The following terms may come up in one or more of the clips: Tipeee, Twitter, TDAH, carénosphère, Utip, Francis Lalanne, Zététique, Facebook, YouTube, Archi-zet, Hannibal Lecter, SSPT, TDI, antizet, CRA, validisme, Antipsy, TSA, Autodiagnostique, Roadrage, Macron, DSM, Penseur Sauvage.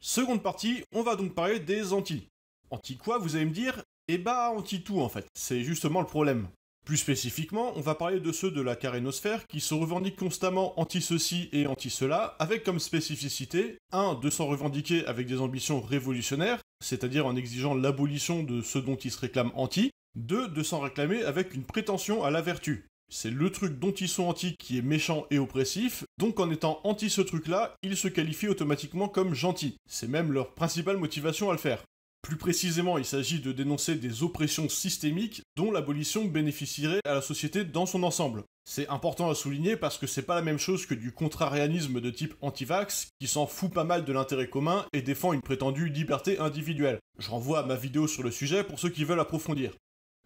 Seconde partie, on va donc parler des anti. Anti quoi, vous allez me dire? Eh bah, anti tout en fait, c'est justement le problème. Plus spécifiquement, on va parler de ceux de la carénosphère qui se revendiquent constamment anti-ceci et anti-cela, avec comme spécificité, 1. De s'en revendiquer avec des ambitions révolutionnaires, c'est-à-dire en exigeant l'abolition de ceux dont ils se réclament anti, 2. De s'en réclamer avec une prétention à la vertu. C'est le truc dont ils sont anti qui est méchant et oppressif, donc en étant anti ce truc-là, ils se qualifient automatiquement comme gentils. C'est même leur principale motivation à le faire. Plus précisément, il s'agit de dénoncer des oppressions systémiques dont l'abolition bénéficierait à la société dans son ensemble. C'est important à souligner parce que c'est pas la même chose que du contrarianisme de type anti-vax qui s'en fout pas mal de l'intérêt commun et défend une prétendue liberté individuelle. Je renvoie à ma vidéo sur le sujet pour ceux qui veulent approfondir.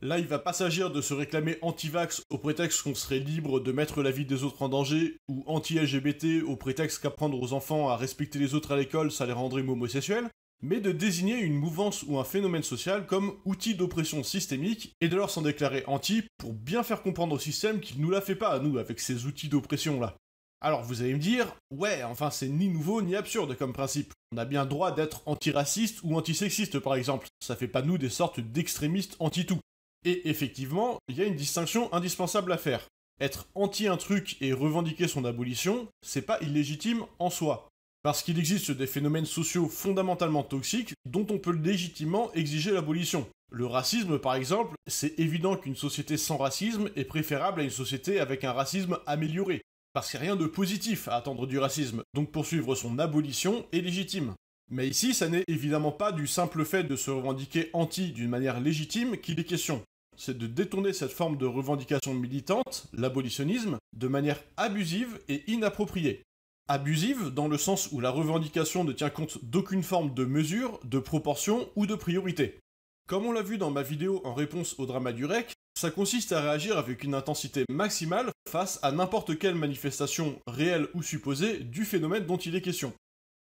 Là, il va pas s'agir de se réclamer anti-vax au prétexte qu'on serait libre de mettre la vie des autres en danger, ou anti-LGBT au prétexte qu'apprendre aux enfants à respecter les autres à l'école ça les rendrait homosexuels, mais de désigner une mouvance ou un phénomène social comme outil d'oppression systémique et de leur s'en déclarer anti pour bien faire comprendre au système qu'il nous la fait pas à nous avec ces outils d'oppression là. Alors vous allez me dire, ouais, enfin c'est ni nouveau ni absurde comme principe. On a bien droit d'être antiraciste ou antisexiste par exemple, ça fait pas nous des sortes d'extrémistes anti-tout. Et effectivement, il y a une distinction indispensable à faire. Être anti un truc et revendiquer son abolition, c'est pas illégitime en soi. Parce qu'il existe des phénomènes sociaux fondamentalement toxiques dont on peut légitimement exiger l'abolition. Le racisme, par exemple, c'est évident qu'une société sans racisme est préférable à une société avec un racisme amélioré. Parce qu'il n'y a rien de positif à attendre du racisme, donc poursuivre son abolition est légitime. Mais ici, ça n'est évidemment pas du simple fait de se revendiquer anti d'une manière légitime qu'il est question. C'est de détourner cette forme de revendication militante, l'abolitionnisme, de manière abusive et inappropriée. Abusive dans le sens où la revendication ne tient compte d'aucune forme de mesure, de proportion ou de priorité. Comme on l'a vu dans ma vidéo en réponse au drama du REC, ça consiste à réagir avec une intensité maximale face à n'importe quelle manifestation réelle ou supposée du phénomène dont il est question.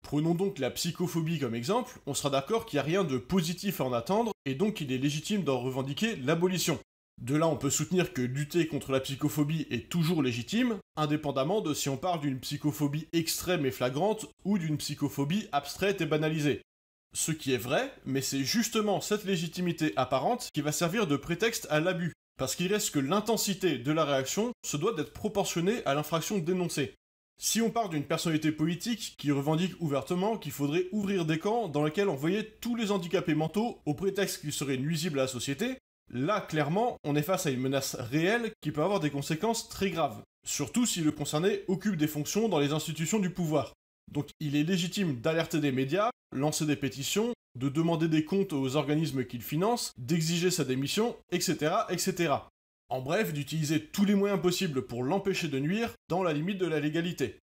Prenons donc la psychophobie comme exemple, on sera d'accord qu'il n'y a rien de positif à en attendre et donc il est légitime d'en revendiquer l'abolition. De là, on peut soutenir que lutter contre la psychophobie est toujours légitime, indépendamment de si on parle d'une psychophobie extrême et flagrante ou d'une psychophobie abstraite et banalisée. Ce qui est vrai, mais c'est justement cette légitimité apparente qui va servir de prétexte à l'abus, parce qu'il reste que l'intensité de la réaction se doit d'être proportionnée à l'infraction dénoncée. Si on part d'une personnalité politique qui revendique ouvertement qu'il faudrait ouvrir des camps dans lesquels envoyer tous les handicapés mentaux au prétexte qu'ils seraient nuisibles à la société, là, clairement, on est face à une menace réelle qui peut avoir des conséquences très graves, surtout si le concerné occupe des fonctions dans les institutions du pouvoir. Donc il est légitime d'alerter des médias, lancer des pétitions, de demander des comptes aux organismes qu'il finance, d'exiger sa démission, etc., etc. En bref, d'utiliser tous les moyens possibles pour l'empêcher de nuire, dans la limite de la légalité.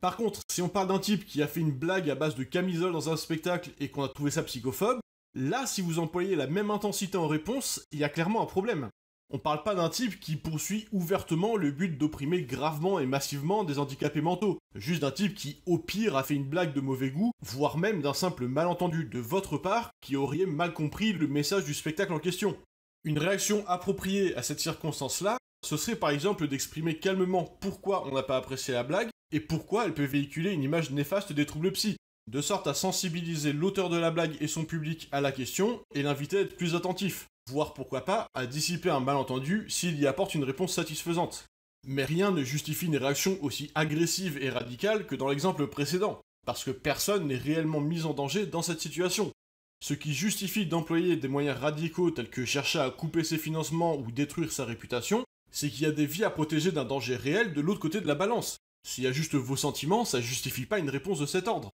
Par contre, si on parle d'un type qui a fait une blague à base de camisole dans un spectacle et qu'on a trouvé ça psychophobe, là, si vous employez la même intensité en réponse, il y a clairement un problème. On parle pas d'un type qui poursuit ouvertement le but d'opprimer gravement et massivement des handicapés mentaux, juste d'un type qui, au pire, a fait une blague de mauvais goût, voire même d'un simple malentendu de votre part qui aurait mal compris le message du spectacle en question. Une réaction appropriée à cette circonstance-là, ce serait par exemple d'exprimer calmement pourquoi on n'a pas apprécié la blague et pourquoi elle peut véhiculer une image néfaste des troubles psy, de sorte à sensibiliser l'auteur de la blague et son public à la question et l'inviter à être plus attentif, voire pourquoi pas à dissiper un malentendu s'il y apporte une réponse satisfaisante. Mais rien ne justifie une réaction aussi agressive et radicale que dans l'exemple précédent, parce que personne n'est réellement mis en danger dans cette situation. Ce qui justifie d'employer des moyens radicaux tels que chercher à couper ses financements ou détruire sa réputation, c'est qu'il y a des vies à protéger d'un danger réel de l'autre côté de la balance. S'il y a juste vos sentiments, ça justifie pas une réponse de cet ordre.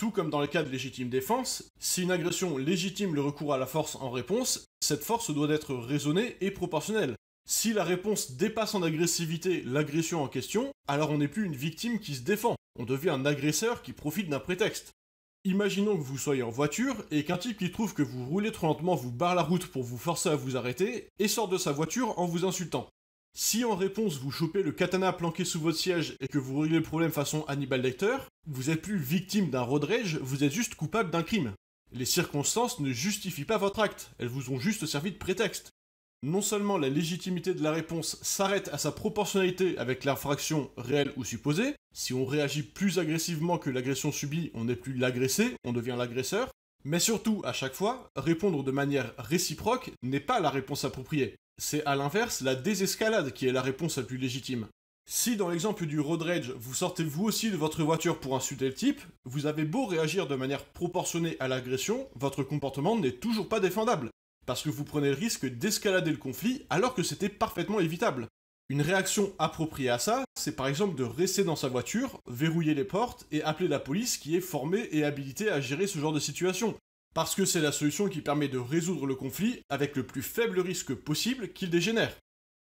Tout comme dans le cas de légitime défense, si une agression légitime le recours à la force en réponse, cette force doit être raisonnée et proportionnelle. Si la réponse dépasse en agressivité l'agression en question, alors on n'est plus une victime qui se défend, on devient un agresseur qui profite d'un prétexte. Imaginons que vous soyez en voiture et qu'un type qui trouve que vous roulez trop lentement vous barre la route pour vous forcer à vous arrêter et sort de sa voiture en vous insultant. Si en réponse vous chopez le katana planqué sous votre siège et que vous réglez le problème façon Hannibal Lecter, vous êtes plus victime d'un roadrage, vous êtes juste coupable d'un crime. Les circonstances ne justifient pas votre acte, elles vous ont juste servi de prétexte. non seulement la légitimité de la réponse s'arrête à sa proportionnalité avec l'infraction réelle ou supposée, si on réagit plus agressivement que l'agression subie, on n'est plus l'agressé, on devient l'agresseur, mais surtout, à chaque fois, répondre de manière réciproque n'est pas la réponse appropriée. C'est à l'inverse la désescalade qui est la réponse la plus légitime. Si dans l'exemple du roadrage, vous sortez vous aussi de votre voiture pour insulter le type, vous avez beau réagir de manière proportionnée à l'agression, votre comportement n'est toujours pas défendable, parce que vous prenez le risque d'escalader le conflit alors que c'était parfaitement évitable. Une réaction appropriée à ça, c'est par exemple de rester dans sa voiture, verrouiller les portes et appeler la police qui est formée et habilitée à gérer ce genre de situation, parce que c'est la solution qui permet de résoudre le conflit avec le plus faible risque possible qu'il dégénère.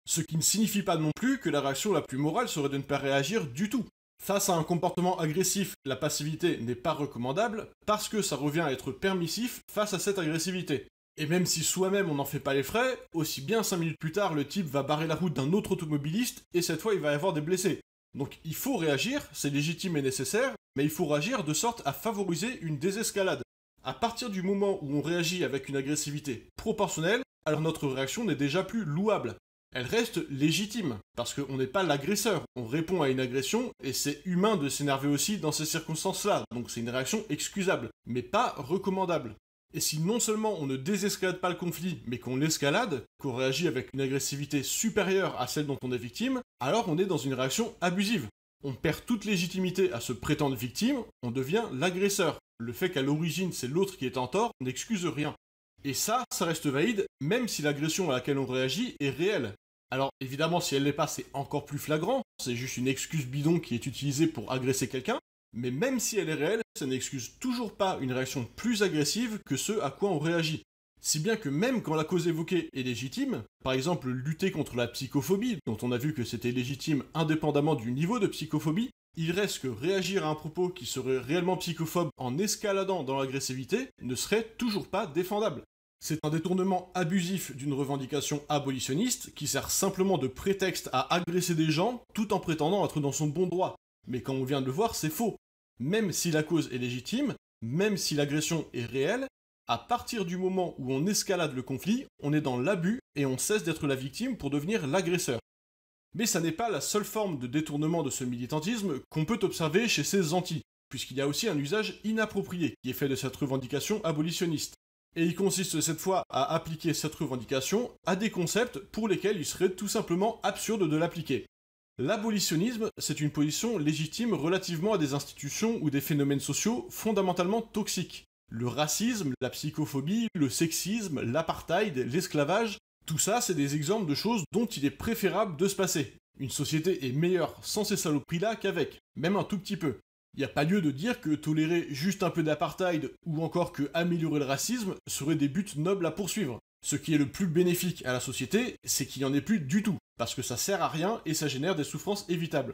Ce qui ne signifie pas non plus que la réaction la plus morale serait de ne pas réagir du tout. Face à un comportement agressif, la passivité n'est pas recommandable parce que ça revient à être permissif face à cette agressivité. Et même si soi-même on n'en fait pas les frais, aussi bien 5 minutes plus tard le type va barrer la route d'un autre automobiliste et cette fois il va y avoir des blessés. Donc il faut réagir, c'est légitime et nécessaire, mais il faut réagir de sorte à favoriser une désescalade. À partir du moment où on réagit avec une agressivité proportionnelle, alors notre réaction n'est déjà plus louable. Elle reste légitime, parce qu'on n'est pas l'agresseur, on répond à une agression, et c'est humain de s'énerver aussi dans ces circonstances-là, donc c'est une réaction excusable, mais pas recommandable. Et si non seulement on ne désescalade pas le conflit, mais qu'on l'escalade, qu'on réagit avec une agressivité supérieure à celle dont on est victime, alors on est dans une réaction abusive. On perd toute légitimité à se prétendre victime, on devient l'agresseur. Le fait qu'à l'origine c'est l'autre qui est en tort n'excuse rien. Et ça, ça reste valide, même si l'agression à laquelle on réagit est réelle. Alors évidemment, si elle l'est pas, c'est encore plus flagrant, c'est juste une excuse bidon qui est utilisée pour agresser quelqu'un, mais même si elle est réelle, ça n'excuse toujours pas une réaction plus agressive que ce à quoi on réagit. Si bien que même quand la cause évoquée est légitime, par exemple lutter contre la psychophobie, dont on a vu que c'était légitime indépendamment du niveau de psychophobie, il reste que réagir à un propos qui serait réellement psychophobe en escaladant dans l'agressivité ne serait toujours pas défendable. C'est un détournement abusif d'une revendication abolitionniste qui sert simplement de prétexte à agresser des gens tout en prétendant être dans son bon droit. Mais quand on vient de le voir, c'est faux. Même si la cause est légitime, même si l'agression est réelle, à partir du moment où on escalade le conflit, on est dans l'abus et on cesse d'être la victime pour devenir l'agresseur. Mais ça n'est pas la seule forme de détournement de ce militantisme qu'on peut observer chez ces antis, puisqu'il y a aussi un usage inapproprié qui est fait de cette revendication abolitionniste. Et il consiste cette fois à appliquer cette revendication à des concepts pour lesquels il serait tout simplement absurde de l'appliquer. L'abolitionnisme, c'est une position légitime relativement à des institutions ou des phénomènes sociaux fondamentalement toxiques. Le racisme, la psychophobie, le sexisme, l'apartheid, l'esclavage, tout ça c'est des exemples de choses dont il est préférable de se passer. Une société est meilleure sans ces saloperies-là qu'avec, même un tout petit peu. Il n'y a pas lieu de dire que tolérer juste un peu d'apartheid ou encore que améliorer le racisme seraient des buts nobles à poursuivre. Ce qui est le plus bénéfique à la société, c'est qu'il n'y en ait plus du tout, parce que ça sert à rien et ça génère des souffrances évitables.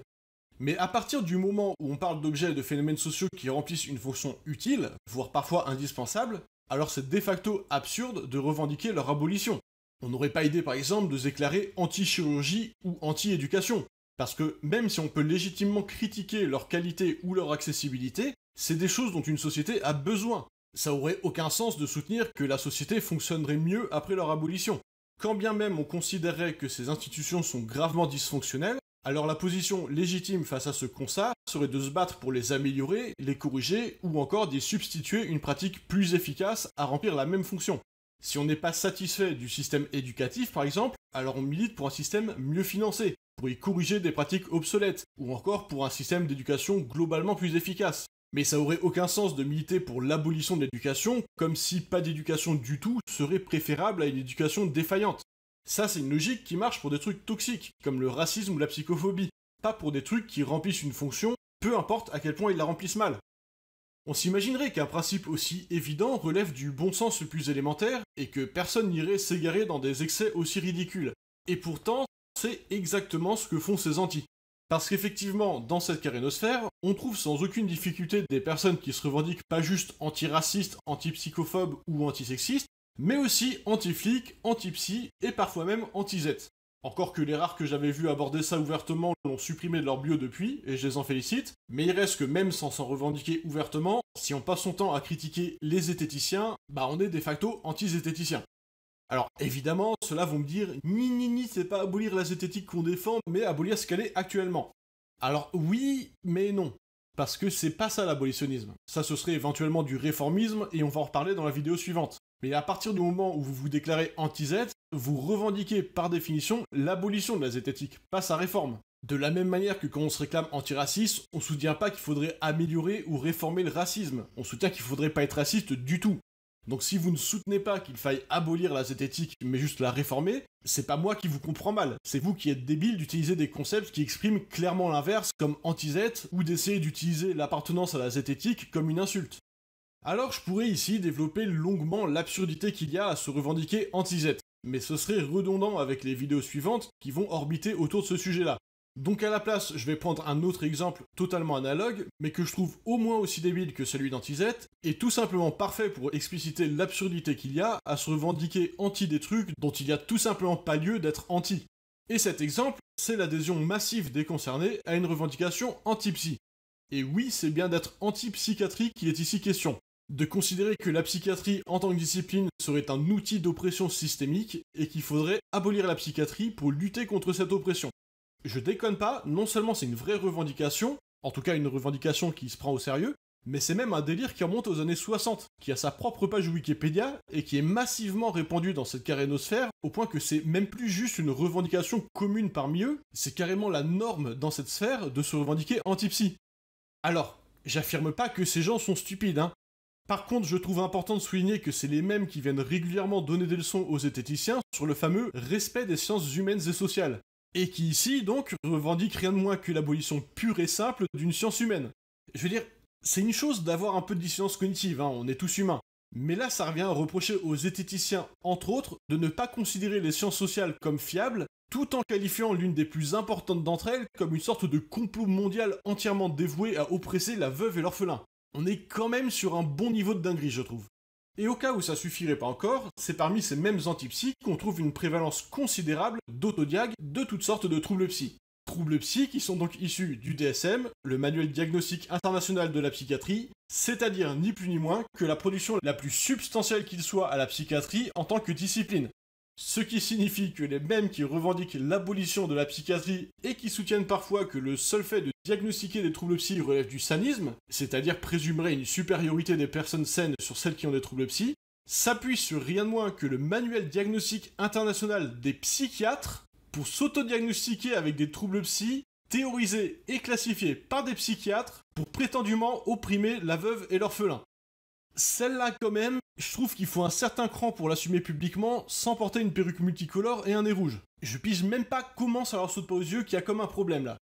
Mais à partir du moment où on parle d'objets et de phénomènes sociaux qui remplissent une fonction utile, voire parfois indispensable, alors c'est de facto absurde de revendiquer leur abolition. On n'aurait pas idée par exemple de se déclarer anti-chirurgie ou anti-éducation. Parce que même si on peut légitimement critiquer leur qualité ou leur accessibilité, c'est des choses dont une société a besoin. Ça aurait aucun sens de soutenir que la société fonctionnerait mieux après leur abolition. Quand bien même on considérait que ces institutions sont gravement dysfonctionnelles, alors la position légitime face à ce constat serait de se battre pour les améliorer, les corriger ou encore d'y substituer une pratique plus efficace à remplir la même fonction. Si on n'est pas satisfait du système éducatif par exemple, alors on milite pour un système mieux financé, pour y corriger des pratiques obsolètes, ou encore pour un système d'éducation globalement plus efficace. Mais ça aurait aucun sens de militer pour l'abolition de l'éducation, comme si pas d'éducation du tout serait préférable à une éducation défaillante. Ça c'est une logique qui marche pour des trucs toxiques, comme le racisme ou la psychophobie, pas pour des trucs qui remplissent une fonction, peu importe à quel point ils la remplissent mal. On s'imaginerait qu'un principe aussi évident relève du bon sens le plus élémentaire, et que personne n'irait s'égarer dans des excès aussi ridicules. Et pourtant, c'est exactement ce que font ces antis. Parce qu'effectivement, dans cette carénosphère, on trouve sans aucune difficulté des personnes qui se revendiquent pas juste antiracistes, antipsychophobes ou antisexistes, mais aussi anti-flics, anti-psy et parfois même antizet. Encore que les rares que j'avais vu aborder ça ouvertement l'ont supprimé de leur bio depuis, et je les en félicite, mais il reste que même sans s'en revendiquer ouvertement, si on passe son temps à critiquer les zététiciens, bah on est de facto anti-zététiciens. Alors évidemment, ceux-là vont me dire « Ni, c'est pas abolir la zététique qu'on défend, mais abolir ce qu'elle est actuellement ». Alors oui, mais non. Parce que c'est pas ça l'abolitionnisme. Ça, ce serait éventuellement du réformisme, et on va en reparler dans la vidéo suivante. Mais à partir du moment où vous vous déclarez anti-zet, vous revendiquez par définition l'abolition de la zététique, pas sa réforme. De la même manière que quand on se réclame antiraciste, on soutient pas qu'il faudrait améliorer ou réformer le racisme. On soutient qu'il faudrait pas être raciste du tout. Donc si vous ne soutenez pas qu'il faille abolir la zététique, mais juste la réformer, c'est pas moi qui vous comprends mal, c'est vous qui êtes débile d'utiliser des concepts qui expriment clairement l'inverse comme anti-zet, ou d'essayer d'utiliser l'appartenance à la zététique comme une insulte. Alors je pourrais ici développer longuement l'absurdité qu'il y a à se revendiquer anti-zet, mais ce serait redondant avec les vidéos suivantes qui vont orbiter autour de ce sujet-là. Donc à la place, je vais prendre un autre exemple totalement analogue, mais que je trouve au moins aussi débile que celui d'Antizet, et tout simplement parfait pour expliciter l'absurdité qu'il y a à se revendiquer anti des trucs dont il n'y a tout simplement pas lieu d'être anti. Et cet exemple, c'est l'adhésion massive des concernés à une revendication anti-psy. Et oui, c'est bien d'être anti-psychiatrie qu'il est ici question. De considérer que la psychiatrie en tant que discipline serait un outil d'oppression systémique, et qu'il faudrait abolir la psychiatrie pour lutter contre cette oppression. Je déconne pas, non seulement c'est une vraie revendication, en tout cas une revendication qui se prend au sérieux, mais c'est même un délire qui remonte aux années 60, qui a sa propre page Wikipédia, et qui est massivement répandu dans cette carénosphère, au point que c'est même plus juste une revendication commune parmi eux, c'est carrément la norme dans cette sphère de se revendiquer anti-psy. Alors, j'affirme pas que ces gens sont stupides, hein. Par contre, je trouve important de souligner que c'est les mêmes qui viennent régulièrement donner des leçons aux zététiciens sur le fameux respect des sciences humaines et sociales. Et qui ici, donc, revendique rien de moins que l'abolition pure et simple d'une science humaine. Je veux dire, c'est une chose d'avoir un peu de dissonance cognitive, hein, on est tous humains. Mais là, ça revient à reprocher aux zététiciens, entre autres, de ne pas considérer les sciences sociales comme fiables, tout en qualifiant l'une des plus importantes d'entre elles comme une sorte de complot mondial entièrement dévoué à oppresser la veuve et l'orphelin. On est quand même sur un bon niveau de dinguerie, je trouve. Et au cas où ça suffirait pas encore, c'est parmi ces mêmes antipsy qu'on trouve une prévalence considérable d'autodiag de toutes sortes de troubles psy. Troubles psy qui sont donc issus du DSM, le manuel diagnostique international de la psychiatrie, c'est-à-dire ni plus ni moins que la production la plus substantielle qu'il soit à la psychiatrie en tant que discipline. Ce qui signifie que les mêmes qui revendiquent l'abolition de la psychiatrie et qui soutiennent parfois que le seul fait de diagnostiquer des troubles psy relève du sanisme, c'est-à-dire présumerait une supériorité des personnes saines sur celles qui ont des troubles psy, s'appuient sur rien de moins que le manuel diagnostique international des psychiatres pour s'autodiagnostiquer avec des troubles psy, théorisés et classifiés par des psychiatres pour prétendument opprimer la veuve et l'orphelin. Celle-là quand même, je trouve qu'il faut un certain cran pour l'assumer publiquement sans porter une perruque multicolore et un nez rouge. Je pige même pas comment ça leur saute pas aux yeux qu'il y a comme un problème là.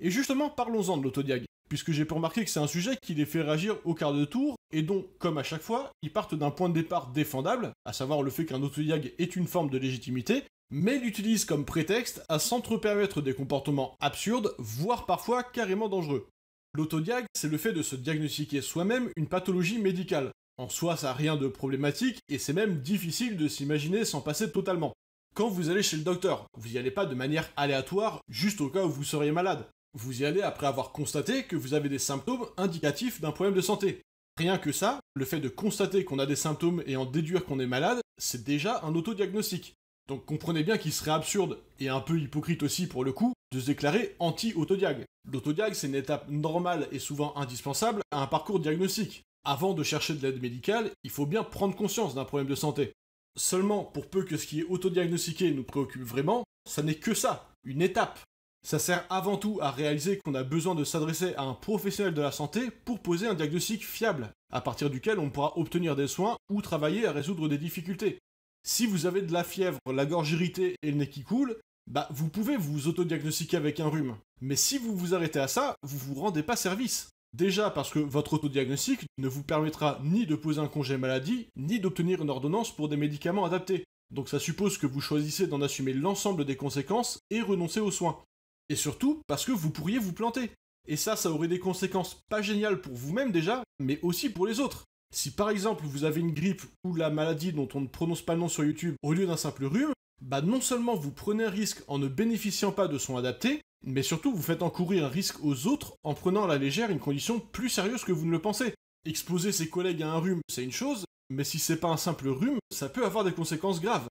Et justement, parlons-en de l'autodiag, puisque j'ai pu remarquer que c'est un sujet qui les fait réagir au quart de tour, et dont, comme à chaque fois, ils partent d'un point de départ défendable, à savoir le fait qu'un autodiag est une forme de légitimité, mais l'utilisent comme prétexte à s'entrepermettre des comportements absurdes, voire parfois carrément dangereux. L'autodiag, c'est le fait de se diagnostiquer soi-même une pathologie médicale. En soi, ça n'a rien de problématique, et c'est même difficile de s'imaginer s'en passer totalement. Quand vous allez chez le docteur, vous n'y allez pas de manière aléatoire, juste au cas où vous seriez malade. Vous y allez après avoir constaté que vous avez des symptômes indicatifs d'un problème de santé. Rien que ça, le fait de constater qu'on a des symptômes et en déduire qu'on est malade, c'est déjà un autodiagnostic. Donc comprenez bien qu'il serait absurde, et un peu hypocrite aussi pour le coup, de se déclarer anti-autodiag. L'autodiag, c'est une étape normale et souvent indispensable à un parcours diagnostique. Avant de chercher de l'aide médicale, il faut bien prendre conscience d'un problème de santé. Seulement, pour peu que ce qui est autodiagnostiqué nous préoccupe vraiment, ça n'est que ça, une étape. Ça sert avant tout à réaliser qu'on a besoin de s'adresser à un professionnel de la santé pour poser un diagnostic fiable, à partir duquel on pourra obtenir des soins ou travailler à résoudre des difficultés. Si vous avez de la fièvre, la gorge irritée et le nez qui coule, bah vous pouvez vous autodiagnostiquer avec un rhume. Mais si vous vous arrêtez à ça, vous vous rendez pas service. Déjà parce que votre autodiagnostic ne vous permettra ni de poser un congé maladie, ni d'obtenir une ordonnance pour des médicaments adaptés. Donc ça suppose que vous choisissez d'en assumer l'ensemble des conséquences et renoncer aux soins. Et surtout parce que vous pourriez vous planter. Et ça aurait des conséquences pas géniales pour vous-même déjà, mais aussi pour les autres. Si par exemple vous avez une grippe ou la maladie dont on ne prononce pas le nom sur YouTube au lieu d'un simple rhume, bah non seulement vous prenez un risque en ne bénéficiant pas de soins adaptés, mais surtout vous faites encourir un risque aux autres en prenant à la légère une condition plus sérieuse que vous ne le pensez. Exposer ses collègues à un rhume, c'est une chose, mais si c'est pas un simple rhume, ça peut avoir des conséquences graves.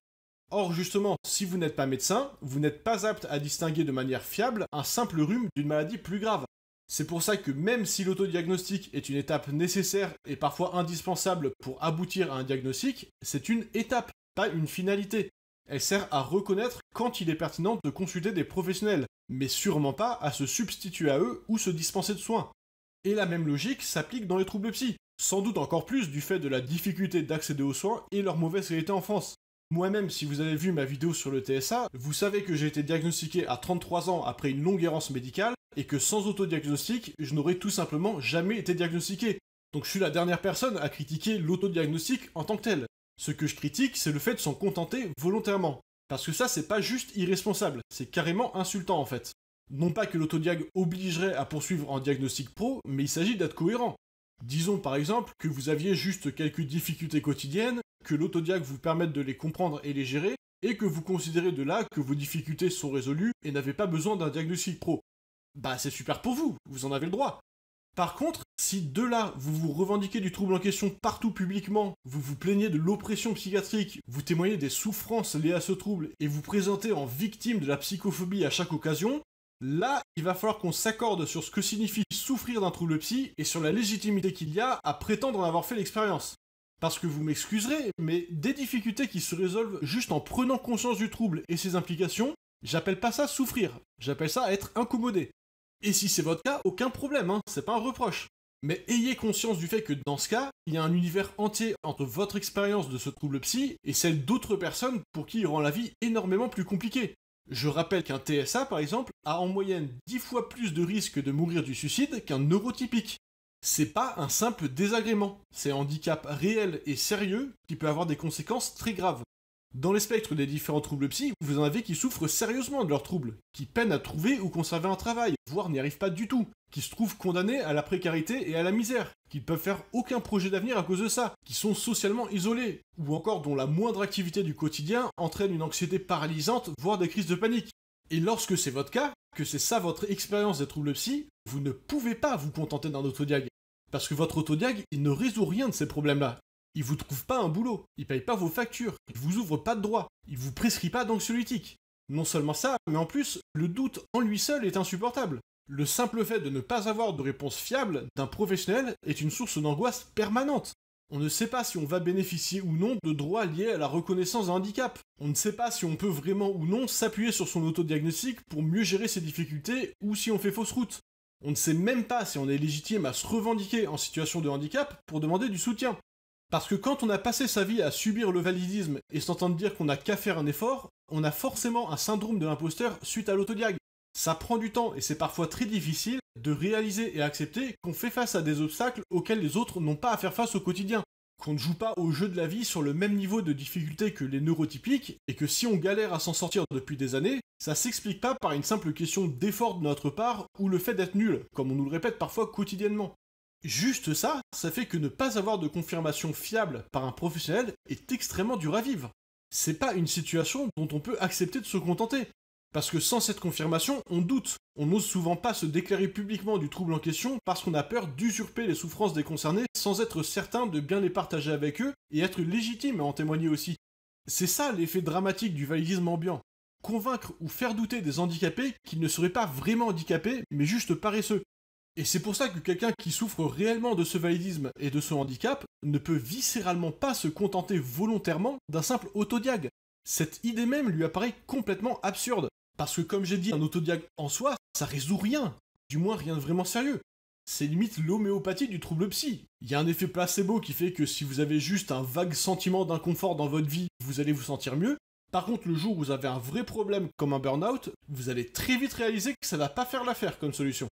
Or justement, si vous n'êtes pas médecin, vous n'êtes pas apte à distinguer de manière fiable un simple rhume d'une maladie plus grave. C'est pour ça que même si l'autodiagnostic est une étape nécessaire et parfois indispensable pour aboutir à un diagnostic, c'est une étape, pas une finalité. Elle sert à reconnaître quand il est pertinent de consulter des professionnels, mais sûrement pas à se substituer à eux ou se dispenser de soins. Et la même logique s'applique dans les troubles psy, sans doute encore plus du fait de la difficulté d'accéder aux soins et leur mauvaise qualité en France. Moi-même, si vous avez vu ma vidéo sur le TSA, vous savez que j'ai été diagnostiqué à 33 ans après une longue errance médicale, et que sans autodiagnostic, je n'aurais tout simplement jamais été diagnostiqué. Donc je suis la dernière personne à critiquer l'autodiagnostic en tant que tel. Ce que je critique, c'est le fait de s'en contenter volontairement. Parce que ça, c'est pas juste irresponsable, c'est carrément insultant en fait. Non pas que l'autodiag obligerait à poursuivre en diagnostic pro, mais il s'agit d'être cohérent. Disons par exemple que vous aviez juste quelques difficultés quotidiennes, que l'autodiag vous permette de les comprendre et les gérer, et que vous considérez de là que vos difficultés sont résolues et n'avez pas besoin d'un diagnostic pro. Bah c'est super pour vous, vous en avez le droit. Par contre, si de là, vous vous revendiquez du trouble en question partout publiquement, vous vous plaignez de l'oppression psychiatrique, vous témoignez des souffrances liées à ce trouble, et vous présentez en victime de la psychophobie à chaque occasion, là, il va falloir qu'on s'accorde sur ce que signifie souffrir d'un trouble psy, et sur la légitimité qu'il y a à prétendre en avoir fait l'expérience. Parce que vous m'excuserez, mais des difficultés qui se résolvent juste en prenant conscience du trouble et ses implications, j'appelle pas ça souffrir, j'appelle ça être incommodé. Et si c'est votre cas, aucun problème, hein, c'est pas un reproche. Mais ayez conscience du fait que dans ce cas, il y a un univers entier entre votre expérience de ce trouble psy et celle d'autres personnes pour qui il rend la vie énormément plus compliquée. Je rappelle qu'un TSA, par exemple, a en moyenne 10 fois plus de risque de mourir du suicide qu'un neurotypique. C'est pas un simple désagrément, c'est un handicap réel et sérieux qui peut avoir des conséquences très graves. Dans les spectres des différents troubles psy, vous en avez qui souffrent sérieusement de leurs troubles, qui peinent à trouver ou conserver un travail, voire n'y arrivent pas du tout, qui se trouvent condamnés à la précarité et à la misère, qui ne peuvent faire aucun projet d'avenir à cause de ça, qui sont socialement isolés, ou encore dont la moindre activité du quotidien entraîne une anxiété paralysante, voire des crises de panique. Et lorsque c'est votre cas, que c'est ça votre expérience des troubles psy, vous ne pouvez pas vous contenter d'un autodiag. Parce que votre autodiag, il ne résout rien de ces problèmes-là. Il vous trouve pas un boulot, il paye pas vos factures, il vous ouvre pas de droit, il vous prescrit pas d'anxiolytique. Non seulement ça, mais en plus, le doute en lui seul est insupportable. Le simple fait de ne pas avoir de réponse fiable d'un professionnel est une source d'angoisse permanente. On ne sait pas si on va bénéficier ou non de droits liés à la reconnaissance d'un handicap. On ne sait pas si on peut vraiment ou non s'appuyer sur son autodiagnostic pour mieux gérer ses difficultés ou si on fait fausse route. On ne sait même pas si on est légitime à se revendiquer en situation de handicap pour demander du soutien. Parce que quand on a passé sa vie à subir le validisme et s'entendre dire qu'on n'a qu'à faire un effort, on a forcément un syndrome de l'imposteur suite à l'autodiag. Ça prend du temps et c'est parfois très difficile de réaliser et accepter qu'on fait face à des obstacles auxquels les autres n'ont pas à faire face au quotidien, qu'on ne joue pas au jeu de la vie sur le même niveau de difficulté que les neurotypiques et que si on galère à s'en sortir depuis des années, ça s'explique pas par une simple question d'effort de notre part ou le fait d'être nul, comme on nous le répète parfois quotidiennement. Juste ça, ça fait que ne pas avoir de confirmation fiable par un professionnel est extrêmement dur à vivre. C'est pas une situation dont on peut accepter de se contenter. Parce que sans cette confirmation, on doute. On n'ose souvent pas se déclarer publiquement du trouble en question parce qu'on a peur d'usurper les souffrances des concernés sans être certain de bien les partager avec eux et être légitime à en témoigner aussi. C'est ça l'effet dramatique du validisme ambiant. Convaincre ou faire douter des handicapés qu'ils ne seraient pas vraiment handicapés mais juste paresseux. Et c'est pour ça que quelqu'un qui souffre réellement de ce validisme et de ce handicap ne peut viscéralement pas se contenter volontairement d'un simple autodiag. Cette idée même lui apparaît complètement absurde, parce que comme j'ai dit, un autodiag en soi, ça résout rien, du moins rien de vraiment sérieux. C'est limite l'homéopathie du trouble psy. Il y a un effet placebo qui fait que si vous avez juste un vague sentiment d'inconfort dans votre vie, vous allez vous sentir mieux. Par contre, le jour où vous avez un vrai problème comme un burn-out, vous allez très vite réaliser que ça va pas faire l'affaire comme solution.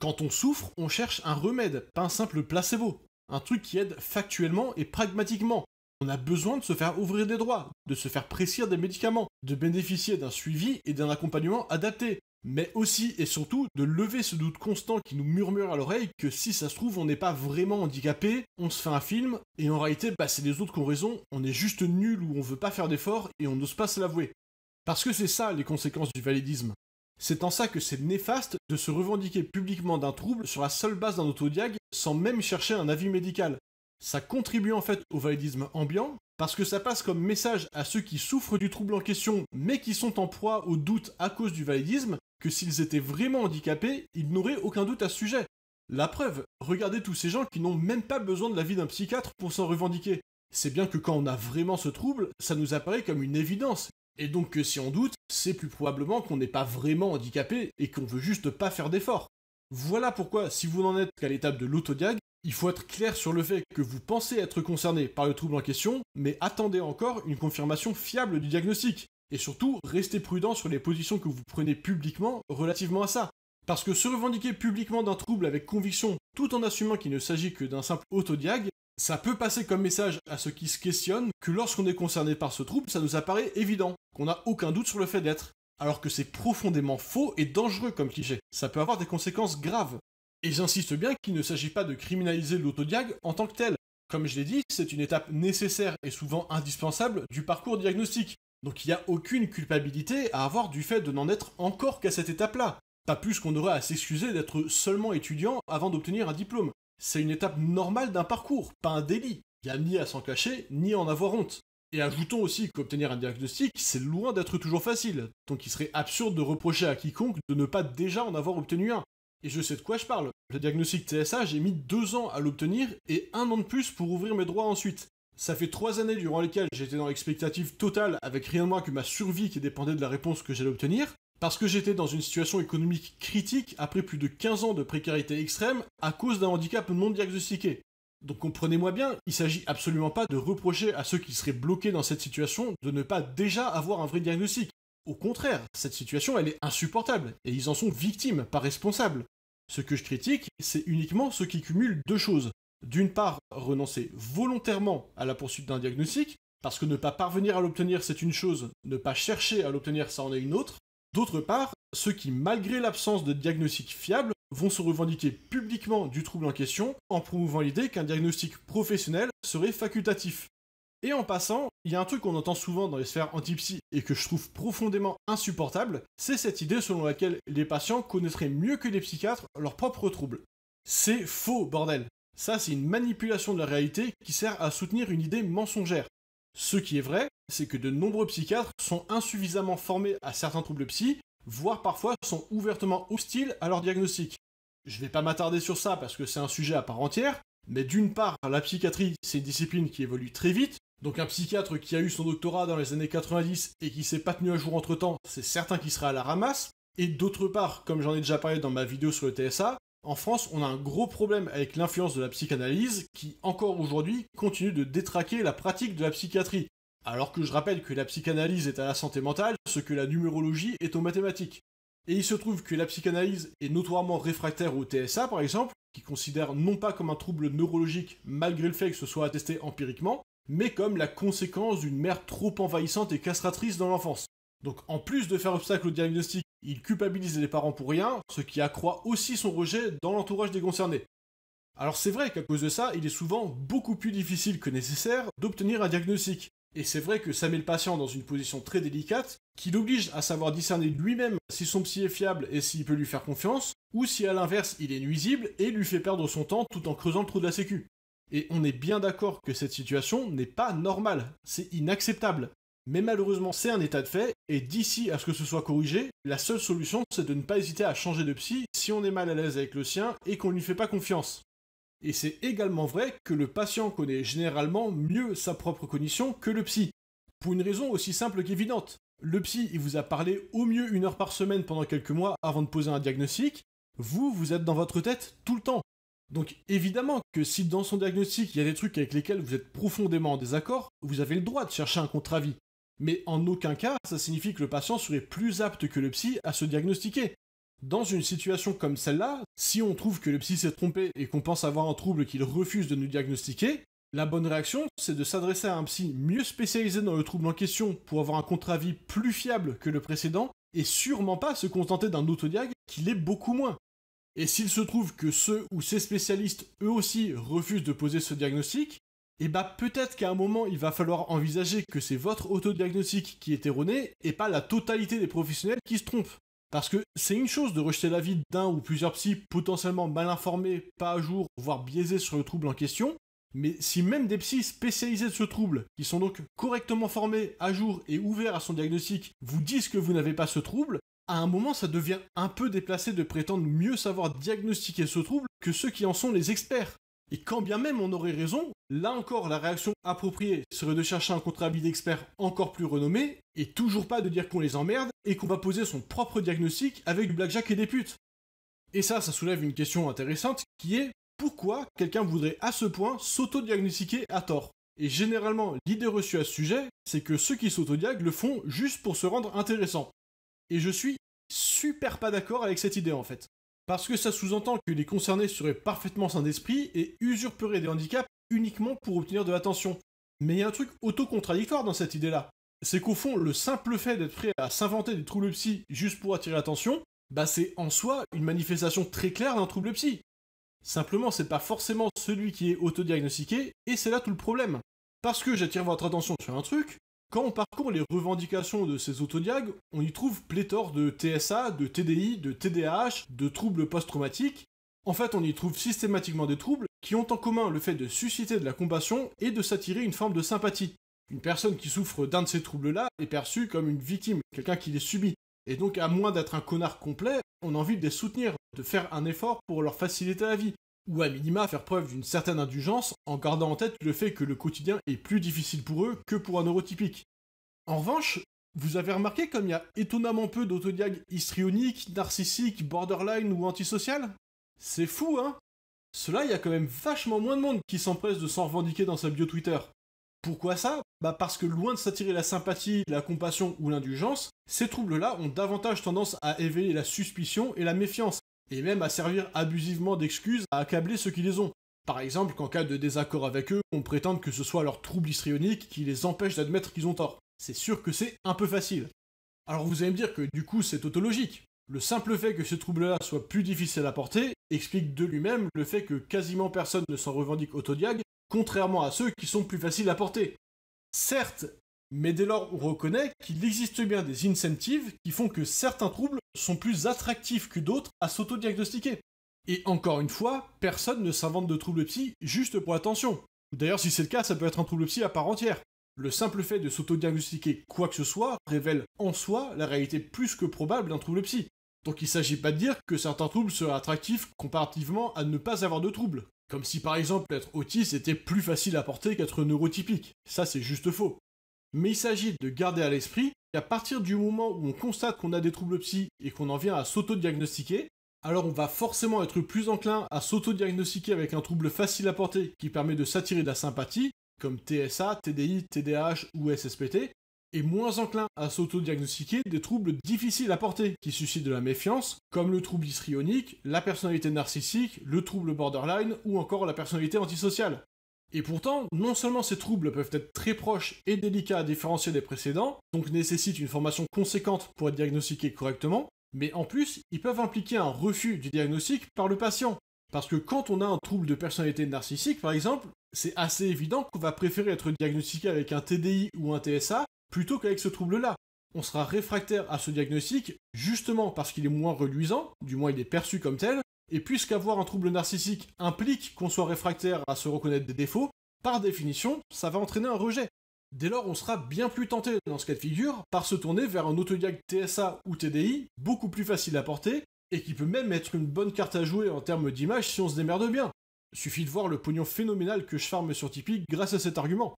Quand on souffre, on cherche un remède, pas un simple placebo. Un truc qui aide factuellement et pragmatiquement. On a besoin de se faire ouvrir des droits, de se faire prescrire des médicaments, de bénéficier d'un suivi et d'un accompagnement adapté. Mais aussi et surtout de lever ce doute constant qui nous murmure à l'oreille que si ça se trouve on n'est pas vraiment handicapé, on se fait un film, et en réalité bah, c'est les autres qui ont raison, on est juste nul ou on veut pas faire d'efforts et on n'ose pas se l'avouer. Parce que c'est ça les conséquences du validisme. C'est en ça que c'est néfaste de se revendiquer publiquement d'un trouble sur la seule base d'un autodiag sans même chercher un avis médical. Ça contribue en fait au validisme ambiant, parce que ça passe comme message à ceux qui souffrent du trouble en question, mais qui sont en proie au doute à cause du validisme, que s'ils étaient vraiment handicapés, ils n'auraient aucun doute à ce sujet. La preuve, regardez tous ces gens qui n'ont même pas besoin de l'avis d'un psychiatre pour s'en revendiquer. C'est bien que quand on a vraiment ce trouble, ça nous apparaît comme une évidence, et donc que si on doute, c'est plus probablement qu'on n'est pas vraiment handicapé et qu'on veut juste pas faire d'efforts. Voilà pourquoi, si vous n'en êtes qu'à l'étape de l'autodiag, il faut être clair sur le fait que vous pensez être concerné par le trouble en question, mais attendez encore une confirmation fiable du diagnostic, et surtout, restez prudent sur les positions que vous prenez publiquement relativement à ça. Parce que se revendiquer publiquement d'un trouble avec conviction, tout en assumant qu'il ne s'agit que d'un simple autodiag, ça peut passer comme message à ceux qui se questionnent que lorsqu'on est concerné par ce trouble, ça nous apparaît évident, qu'on n'a aucun doute sur le fait d'être, alors que c'est profondément faux et dangereux comme cliché. Ça peut avoir des conséquences graves. Et j'insiste bien qu'il ne s'agit pas de criminaliser l'autodiag en tant que tel. Comme je l'ai dit, c'est une étape nécessaire et souvent indispensable du parcours diagnostique, donc il n'y a aucune culpabilité à avoir du fait de n'en être encore qu'à cette étape-là. Pas plus qu'on aurait à s'excuser d'être seulement étudiant avant d'obtenir un diplôme. C'est une étape normale d'un parcours, pas un délit. Il n'y a ni à s'en cacher, ni à en avoir honte. Et ajoutons aussi qu'obtenir un diagnostic, c'est loin d'être toujours facile, donc il serait absurde de reprocher à quiconque de ne pas déjà en avoir obtenu un. Et je sais de quoi je parle. Le diagnostic TSA, j'ai mis 2 ans à l'obtenir et 1 an de plus pour ouvrir mes droits ensuite. Ça fait 3 années durant lesquelles j'étais dans l'expectative totale avec rien de moins que ma survie qui dépendait de la réponse que j'allais obtenir, parce que j'étais dans une situation économique critique après plus de 15 ans de précarité extrême à cause d'un handicap non diagnostiqué. Donc comprenez-moi bien, il s'agit absolument pas de reprocher à ceux qui seraient bloqués dans cette situation de ne pas déjà avoir un vrai diagnostic. Au contraire, cette situation elle est insupportable, et ils en sont victimes, pas responsables. Ce que je critique, c'est uniquement ceux qui cumulent 2 choses. D'une part, renoncer volontairement à la poursuite d'un diagnostic, parce que ne pas parvenir à l'obtenir c'est une chose, ne pas chercher à l'obtenir ça en est une autre. D'autre part, ceux qui, malgré l'absence de diagnostic fiable, vont se revendiquer publiquement du trouble en question en promouvant l'idée qu'un diagnostic professionnel serait facultatif. Et en passant, il y a un truc qu'on entend souvent dans les sphères Antipsy et que je trouve profondément insupportable, c'est cette idée selon laquelle les patients connaîtraient mieux que les psychiatres leurs propres troubles. C'est faux, bordel! Ça, c'est une manipulation de la réalité qui sert à soutenir une idée mensongère. Ce qui est vrai, c'est que de nombreux psychiatres sont insuffisamment formés à certains troubles psy, voire parfois sont ouvertement hostiles à leur diagnostic. Je vais pas m'attarder sur ça parce que c'est un sujet à part entière, mais d'une part, la psychiatrie, c'est une discipline qui évolue très vite, donc un psychiatre qui a eu son doctorat dans les années 90 et qui s'est pas tenu à jour entre-temps, c'est certain qu'il sera à la ramasse, et d'autre part, comme j'en ai déjà parlé dans ma vidéo sur le TSA, en France, on a un gros problème avec l'influence de la psychanalyse qui, encore aujourd'hui, continue de détraquer la pratique de la psychiatrie, alors que je rappelle que la psychanalyse est à la santé mentale, ce que la numérologie est aux mathématiques. Et il se trouve que la psychanalyse est notoirement réfractaire au TSA, par exemple, qui considère non pas comme un trouble neurologique malgré le fait que ce soit attesté empiriquement, mais comme la conséquence d'une mère trop envahissante et castratrice dans l'enfance. Donc en plus de faire obstacle au diagnostic, il culpabilise les parents pour rien, ce qui accroît aussi son rejet dans l'entourage des concernés. Alors c'est vrai qu'à cause de ça, il est souvent beaucoup plus difficile que nécessaire d'obtenir un diagnostic. Et c'est vrai que ça met le patient dans une position très délicate, qui l'oblige à savoir discerner lui-même si son psy est fiable et s'il peut lui faire confiance, ou si à l'inverse il est nuisible et lui fait perdre son temps tout en creusant le trou de la sécu. Et on est bien d'accord que cette situation n'est pas normale, c'est inacceptable. Mais malheureusement, c'est un état de fait, et d'ici à ce que ce soit corrigé, la seule solution, c'est de ne pas hésiter à changer de psy si on est mal à l'aise avec le sien et qu'on ne lui fait pas confiance. Et c'est également vrai que le patient connaît généralement mieux sa propre cognition que le psy. Pour une raison aussi simple qu'évidente. Le psy, il vous a parlé au mieux 1 heure par semaine pendant quelques mois avant de poser un diagnostic. Vous, vous êtes dans votre tête tout le temps. Donc évidemment que si dans son diagnostic, il y a des trucs avec lesquels vous êtes profondément en désaccord, vous avez le droit de chercher un contre-avis. Mais en aucun cas, ça signifie que le patient serait plus apte que le psy à se diagnostiquer. Dans une situation comme celle-là, si on trouve que le psy s'est trompé et qu'on pense avoir un trouble qu'il refuse de nous diagnostiquer, la bonne réaction, c'est de s'adresser à un psy mieux spécialisé dans le trouble en question pour avoir un contre-avis plus fiable que le précédent, et sûrement pas se contenter d'un autodiag qui l'est beaucoup moins. Et s'il se trouve que ceux ou ces spécialistes, eux aussi, refusent de poser ce diagnostic, et bah peut-être qu'à un moment il va falloir envisager que c'est votre autodiagnostic qui est erroné et pas la totalité des professionnels qui se trompent. Parce que c'est une chose de rejeter l'avis d'un ou plusieurs psys potentiellement mal informés, pas à jour, voire biaisés sur le trouble en question, Mais si même des psys spécialisés de ce trouble, qui sont donc correctement formés, à jour et ouverts à son diagnostic, vous disent que vous n'avez pas ce trouble, à un moment ça devient un peu déplacé de prétendre mieux savoir diagnostiquer ce trouble que ceux qui en sont les experts. Et quand bien même on aurait raison, là encore la réaction appropriée serait de chercher un contre-avis d'experts encore plus renommés, et toujours pas de dire qu'on les emmerde et qu'on va poser son propre diagnostic avec du blackjack et des putes. Et ça soulève une question intéressante qui est: pourquoi quelqu'un voudrait à ce point s'auto-diagnostiquer à tort? Et généralement, l'idée reçue à ce sujet, c'est que ceux qui s'autodiaguent le font juste pour se rendre intéressant. Et je suis super pas d'accord avec cette idée en fait. Parce que ça sous-entend que les concernés seraient parfaitement sains d'esprit et usurperaient des handicaps uniquement pour obtenir de l'attention. Mais il y a un truc auto-contradictoire dans cette idée-là. C'est qu'au fond, le simple fait d'être prêt à s'inventer des troubles psy juste pour attirer l'attention, bah c'est en soi une manifestation très claire d'un trouble psy. Simplement, c'est pas forcément celui qui est autodiagnostiqué, et c'est là tout le problème. Parce que j'attire votre attention sur un truc, quand on parcourt les revendications de ces autodiagues, on y trouve pléthore de TSA, de TDI, de TDAH, de troubles post-traumatiques. En fait, on y trouve systématiquement des troubles qui ont en commun le fait de susciter de la compassion et de s'attirer une forme de sympathie. Une personne qui souffre d'un de ces troubles-là est perçue comme une victime, quelqu'un qui les subit. Et donc, à moins d'être un connard complet, on a envie de les soutenir, de faire un effort pour leur faciliter la vie, ou à minima faire preuve d'une certaine indulgence en gardant en tête le fait que le quotidien est plus difficile pour eux que pour un neurotypique. En revanche, vous avez remarqué comme il y a étonnamment peu d'autodiagues histrioniques, narcissiques, borderline ou antisociales? C'est fou, hein? Cela, il y a quand même vachement moins de monde qui s'empresse de s'en revendiquer dans sa bio Twitter. Pourquoi ça? Bah parce que loin de s'attirer la sympathie, la compassion ou l'indulgence, ces troubles-là ont davantage tendance à éveiller la suspicion et la méfiance, et même à servir abusivement d'excuses à accabler ceux qui les ont. Par exemple, qu'en cas de désaccord avec eux, on prétende que ce soit leur trouble histrionique qui les empêche d'admettre qu'ils ont tort. C'est sûr que c'est un peu facile. Alors vous allez me dire que du coup c'est tautologique. Le simple fait que ces troubles-là soient plus difficiles à porter explique de lui-même le fait que quasiment personne ne s'en revendique autodiague, contrairement à ceux qui sont plus faciles à porter. Certes, mais dès lors on reconnaît qu'il existe bien des incentives qui font que certains troubles sont plus attractifs que d'autres à s'autodiagnostiquer. Et encore une fois, personne ne s'invente de troubles psy juste pour l'attention. D'ailleurs si c'est le cas, ça peut être un trouble psy à part entière. Le simple fait de s'autodiagnostiquer quoi que ce soit révèle en soi la réalité plus que probable d'un trouble psy. Donc il ne s'agit pas de dire que certains troubles seraient attractifs comparativement à ne pas avoir de troubles. Comme si par exemple être autiste était plus facile à porter qu'être neurotypique. Ça c'est juste faux. Mais il s'agit de garder à l'esprit qu'à partir du moment où on constate qu'on a des troubles psy et qu'on en vient à s'auto-diagnostiquer, alors on va forcément être plus enclin à s'auto-diagnostiquer avec un trouble facile à porter qui permet de s'attirer de la sympathie, comme TSA, TDI, TDAH ou SSPT, et moins enclin à s'auto-diagnostiquer des troubles difficiles à porter, qui suscitent de la méfiance, comme le trouble histrionique, la personnalité narcissique, le trouble borderline ou encore la personnalité antisociale. Et pourtant, non seulement ces troubles peuvent être très proches et délicats à différencier des précédents, donc nécessitent une formation conséquente pour être diagnostiqués correctement, mais en plus, ils peuvent impliquer un refus du diagnostic par le patient. Parce que quand on a un trouble de personnalité narcissique, par exemple, c'est assez évident qu'on va préférer être diagnostiqué avec un TDI ou un TSA plutôt qu'avec ce trouble-là. On sera réfractaire à ce diagnostic justement parce qu'il est moins reluisant, du moins il est perçu comme tel, et puisqu'avoir un trouble narcissique implique qu'on soit réfractaire à se reconnaître des défauts, par définition, ça va entraîner un rejet. Dès lors, on sera bien plus tenté dans ce cas de figure par se tourner vers un autodiag TSA ou TDI, beaucoup plus facile à porter, et qui peut même être une bonne carte à jouer en termes d'image si on se démerde bien. Suffit de voir le pognon phénoménal que je farme sur Tipeee grâce à cet argument.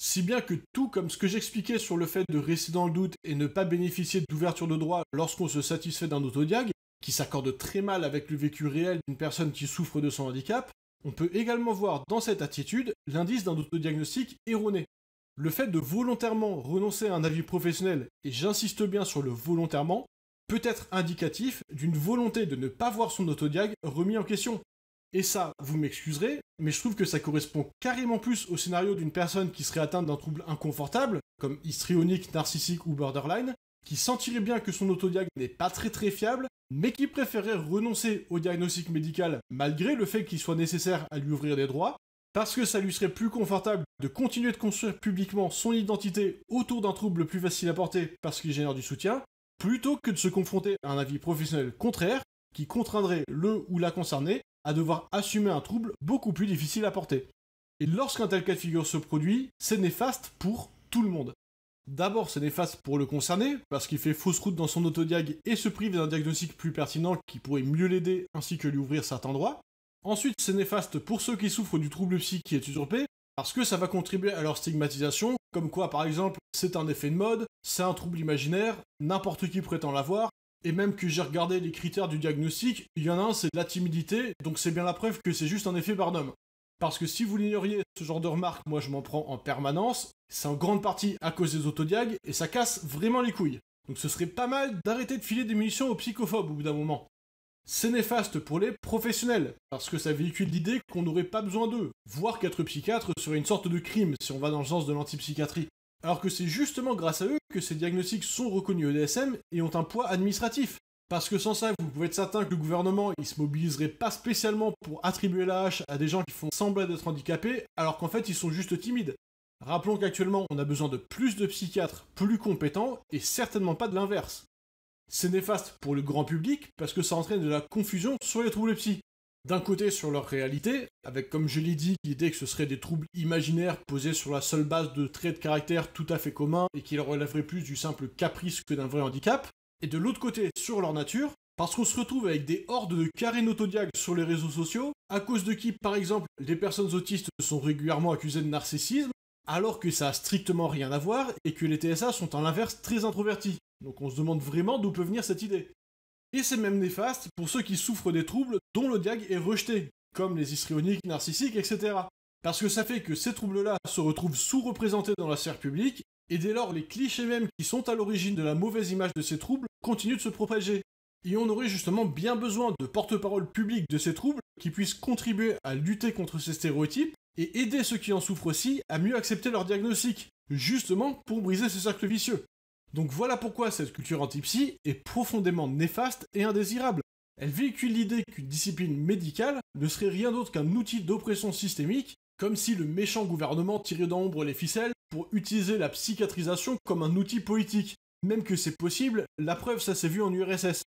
Si bien que tout comme ce que j'expliquais sur le fait de rester dans le doute et ne pas bénéficier d'ouverture de droit lorsqu'on se satisfait d'un autodiag, qui s'accorde très mal avec le vécu réel d'une personne qui souffre de son handicap, on peut également voir dans cette attitude l'indice d'un autodiagnostic erroné. Le fait de volontairement renoncer à un avis professionnel, et j'insiste bien sur le volontairement, peut être indicatif d'une volonté de ne pas voir son autodiag remis en question. Et ça, vous m'excuserez, mais je trouve que ça correspond carrément plus au scénario d'une personne qui serait atteinte d'un trouble inconfortable, comme histrionique, narcissique ou borderline, qui sentirait bien que son autodiag n'est pas très fiable, mais qui préférait renoncer au diagnostic médical malgré le fait qu'il soit nécessaire à lui ouvrir des droits, parce que ça lui serait plus confortable de continuer de construire publiquement son identité autour d'un trouble plus facile à porter parce qu'il génère du soutien, plutôt que de se confronter à un avis professionnel contraire qui contraindrait le ou la concernée à devoir assumer un trouble beaucoup plus difficile à porter. Et lorsqu'un tel cas de figure se produit, c'est néfaste pour tout le monde. D'abord, c'est néfaste pour le concerné, parce qu'il fait fausse route dans son autodiag et se prive d'un diagnostic plus pertinent qui pourrait mieux l'aider ainsi que lui ouvrir certains droits. Ensuite, c'est néfaste pour ceux qui souffrent du trouble psy qui est usurpé, parce que ça va contribuer à leur stigmatisation, comme quoi par exemple, c'est un effet de mode, c'est un trouble imaginaire, n'importe qui prétend l'avoir, et même que j'ai regardé les critères du diagnostic, il y en a un, c'est de la timidité, donc c'est bien la preuve que c'est juste un effet Barnum. Parce que si vous l'ignoriez, ce genre de remarques, moi je m'en prends en permanence, c'est en grande partie à cause des autodiags, et ça casse vraiment les couilles. Donc ce serait pas mal d'arrêter de filer des munitions aux psychophobes au bout d'un moment. C'est néfaste pour les professionnels, parce que ça véhicule l'idée qu'on n'aurait pas besoin d'eux, voire qu'être psychiatre serait une sorte de crime si on va dans le sens de l'antipsychiatrie. Alors que c'est justement grâce à eux que ces diagnostics sont reconnus au DSM et ont un poids administratif. Parce que sans ça, vous pouvez être certain que le gouvernement il se mobiliserait pas spécialement pour attribuer l'AH à des gens qui font semblant d'être handicapés, alors qu'en fait ils sont juste timides. Rappelons qu'actuellement on a besoin de plus de psychiatres plus compétents, et certainement pas de l'inverse. C'est néfaste pour le grand public parce que ça entraîne de la confusion sur les troubles psy. D'un côté sur leur réalité, avec comme je l'ai dit l'idée que ce seraient des troubles imaginaires posés sur la seule base de traits de caractère tout à fait communs et qu'ils relèveraient plus du simple caprice que d'un vrai handicap, et de l'autre côté sur leur nature, parce qu'on se retrouve avec des hordes de Karen autodiagues sur les réseaux sociaux, à cause de qui par exemple les personnes autistes sont régulièrement accusées de narcissisme, alors que ça a strictement rien à voir et que les TSA sont à l'inverse très introvertis. Donc on se demande vraiment d'où peut venir cette idée. Et c'est même néfaste pour ceux qui souffrent des troubles dont le diag est rejeté, comme les histrioniques, narcissiques, etc. Parce que ça fait que ces troubles-là se retrouvent sous-représentés dans la sphère publique, et dès lors les clichés même qui sont à l'origine de la mauvaise image de ces troubles continuent de se propager. Et on aurait justement bien besoin de porte-parole publique de ces troubles qui puissent contribuer à lutter contre ces stéréotypes, et aider ceux qui en souffrent aussi à mieux accepter leur diagnostic, justement pour briser ce cercle vicieux. Donc voilà pourquoi cette culture anti-psy est profondément néfaste et indésirable. Elle véhicule l'idée qu'une discipline médicale ne serait rien d'autre qu'un outil d'oppression systémique, comme si le méchant gouvernement tirait dans l'ombre les ficelles pour utiliser la psychiatrisation comme un outil politique. Même que c'est possible, la preuve ça s'est vu en URSS.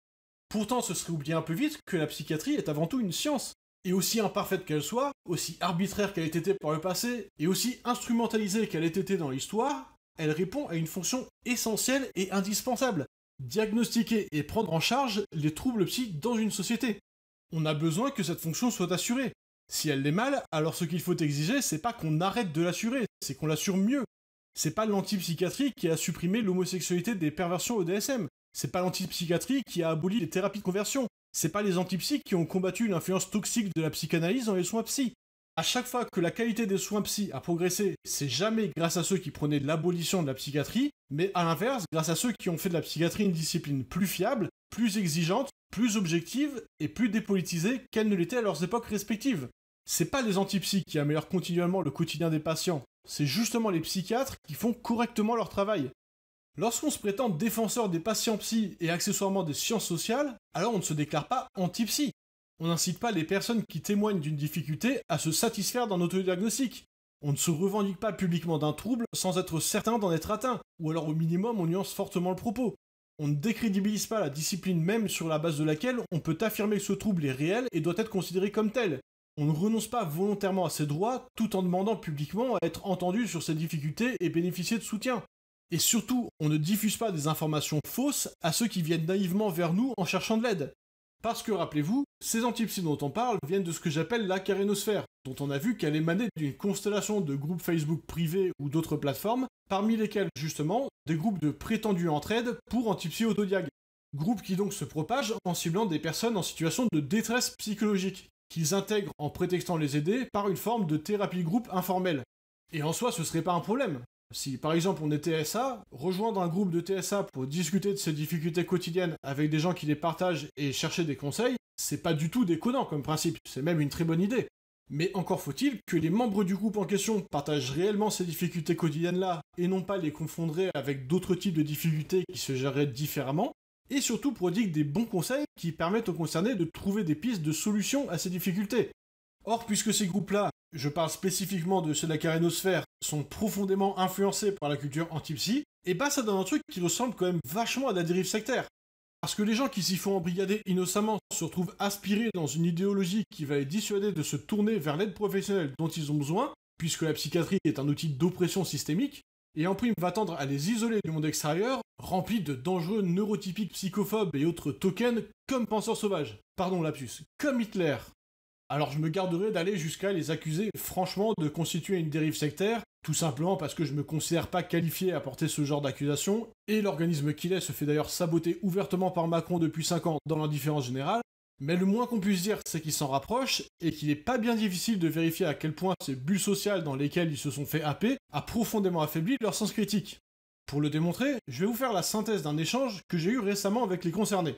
Pourtant ce serait oublié un peu vite que la psychiatrie est avant tout une science, et aussi imparfaite qu'elle soit, aussi arbitraire qu'elle ait été par le passé, et aussi instrumentalisée qu'elle ait été dans l'histoire, elle répond à une fonction essentielle et indispensable, diagnostiquer et prendre en charge les troubles psy dans une société. On a besoin que cette fonction soit assurée. Si elle l'est mal, alors ce qu'il faut exiger, c'est pas qu'on arrête de l'assurer, c'est qu'on l'assure mieux. C'est pas l'antipsychiatrie qui a supprimé l'homosexualité des perversions au DSM, c'est pas l'antipsychiatrie qui a aboli les thérapies de conversion, c'est pas les antipsychiatres qui ont combattu l'influence toxique de la psychanalyse dans les soins psy. À chaque fois que la qualité des soins psy a progressé, c'est jamais grâce à ceux qui prenaient de l'abolition de la psychiatrie, mais à l'inverse, grâce à ceux qui ont fait de la psychiatrie une discipline plus fiable, plus exigeante, plus objective et plus dépolitisée qu'elle ne l'était à leurs époques respectives. C'est pas les antipsy qui améliorent continuellement le quotidien des patients, c'est justement les psychiatres qui font correctement leur travail. Lorsqu'on se prétend défenseur des patients psy et accessoirement des sciences sociales, alors on ne se déclare pas anti-psy. On n'incite pas les personnes qui témoignent d'une difficulté à se satisfaire d'un autodiagnostic. On ne se revendique pas publiquement d'un trouble sans être certain d'en être atteint, ou alors au minimum on nuance fortement le propos. On ne décrédibilise pas la discipline même sur la base de laquelle on peut affirmer que ce trouble est réel et doit être considéré comme tel. On ne renonce pas volontairement à ses droits tout en demandant publiquement à être entendu sur ses difficultés et bénéficier de soutien. Et surtout, on ne diffuse pas des informations fausses à ceux qui viennent naïvement vers nous en cherchant de l'aide. Parce que rappelez-vous, ces antipsy dont on parle viennent de ce que j'appelle la carénosphère, dont on a vu qu'elle émanait d'une constellation de groupes Facebook privés ou d'autres plateformes, parmi lesquels justement des groupes de prétendus entraide pour antipsy autodiag. Groupes qui donc se propagent en ciblant des personnes en situation de détresse psychologique, qu'ils intègrent en prétextant les aider par une forme de thérapie groupe informelle. Et en soi, ce serait pas un problème. Si par exemple on est TSA, rejoindre un groupe de TSA pour discuter de ses difficultés quotidiennes avec des gens qui les partagent et chercher des conseils, c'est pas du tout déconnant comme principe, c'est même une très bonne idée. Mais encore faut-il que les membres du groupe en question partagent réellement ces difficultés quotidiennes-là, et non pas les confondre avec d'autres types de difficultés qui se gèreraient différemment, et surtout prodiguent des bons conseils qui permettent aux concernés de trouver des pistes de solutions à ces difficultés. Or, puisque ces groupes-là, je parle spécifiquement de ceux de la carénosphère, sont profondément influencés par la culture anti-psy, et bah ça donne un truc qui ressemble quand même vachement à de la dérive sectaire. Parce que les gens qui s'y font embrigader innocemment se retrouvent aspirés dans une idéologie qui va les dissuader de se tourner vers l'aide professionnelle dont ils ont besoin, puisque la psychiatrie est un outil d'oppression systémique, et en prime va tendre à les isoler du monde extérieur, rempli de dangereux neurotypiques psychophobes et autres tokens comme Penseur Sauvage, pardon lapsus, comme Hitler. Alors je me garderai d'aller jusqu'à les accuser franchement de constituer une dérive sectaire, tout simplement parce que je me considère pas qualifié à porter ce genre d'accusation, et l'organisme qu'il est se fait d'ailleurs saboter ouvertement par Macron depuis 5 ans dans l'indifférence générale, mais le moins qu'on puisse dire c'est qu'il s'en rapproche, et qu'il est pas bien difficile de vérifier à quel point ces bulles sociales dans lesquelles ils se sont fait happer a profondément affaibli leur sens critique. Pour le démontrer, je vais vous faire la synthèse d'un échange que j'ai eu récemment avec les concernés.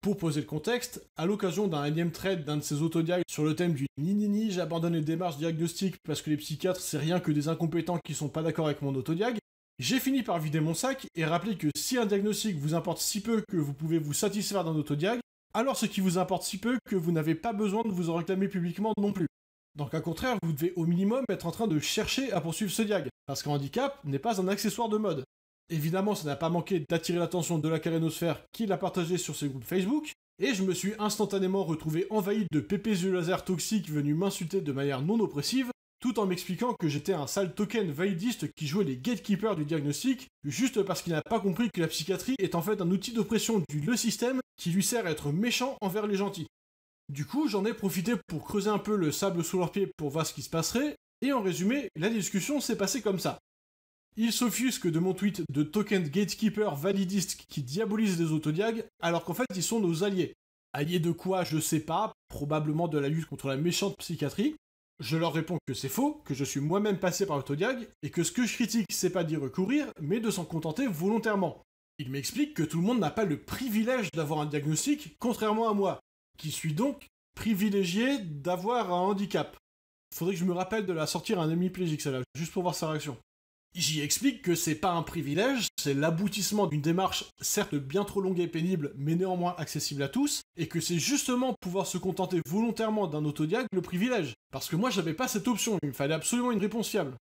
Pour poser le contexte, à l'occasion d'un énième trade d'un de ces autodiags sur le thème du « ni, j'abandonne les démarches diagnostiques parce que les psychiatres c'est rien que des incompétents qui sont pas d'accord avec mon autodiag », j'ai fini par vider mon sac et rappeler que si un diagnostic vous importe si peu que vous pouvez vous satisfaire d'un autodiag, alors ce qui vous importe si peu que vous n'avez pas besoin de vous en réclamer publiquement non plus. Donc au contraire, vous devez au minimum être en train de chercher à poursuivre ce diag, parce qu'un handicap n'est pas un accessoire de mode. Évidemment, ça n'a pas manqué d'attirer l'attention de la carénosphère qui l'a partagé sur ses groupes Facebook, et je me suis instantanément retrouvé envahi de pépés yeux laser toxiques venus m'insulter de manière non oppressive, tout en m'expliquant que j'étais un sale token validiste qui jouait les gatekeepers du diagnostic, juste parce qu'il n'a pas compris que la psychiatrie est en fait un outil d'oppression du le système qui lui sert à être méchant envers les gentils. Du coup, j'en ai profité pour creuser un peu le sable sous leurs pieds pour voir ce qui se passerait, et en résumé, la discussion s'est passée comme ça. Ils s'offusquent de mon tweet de token gatekeeper validiste qui diabolise les autodiags, alors qu'en fait ils sont nos alliés. Alliés de quoi, je sais pas, probablement de la lutte contre la méchante psychiatrie. Je leur réponds que c'est faux, que je suis moi-même passé par l'autodiag, et que ce que je critique c'est pas d'y recourir, mais de s'en contenter volontairement. Ils m'expliquent que tout le monde n'a pas le privilège d'avoir un diagnostic, contrairement à moi, qui suis donc privilégié d'avoir un handicap. Faudrait que je me rappelle de la sortir à un hémiplégique celle-là, juste pour voir sa réaction. J'y explique que c'est pas un privilège, c'est l'aboutissement d'une démarche certes bien trop longue et pénible, mais néanmoins accessible à tous, et que c'est justement pouvoir se contenter volontairement d'un autodiag le privilège, parce que moi j'avais pas cette option, il me fallait absolument une réponse fiable.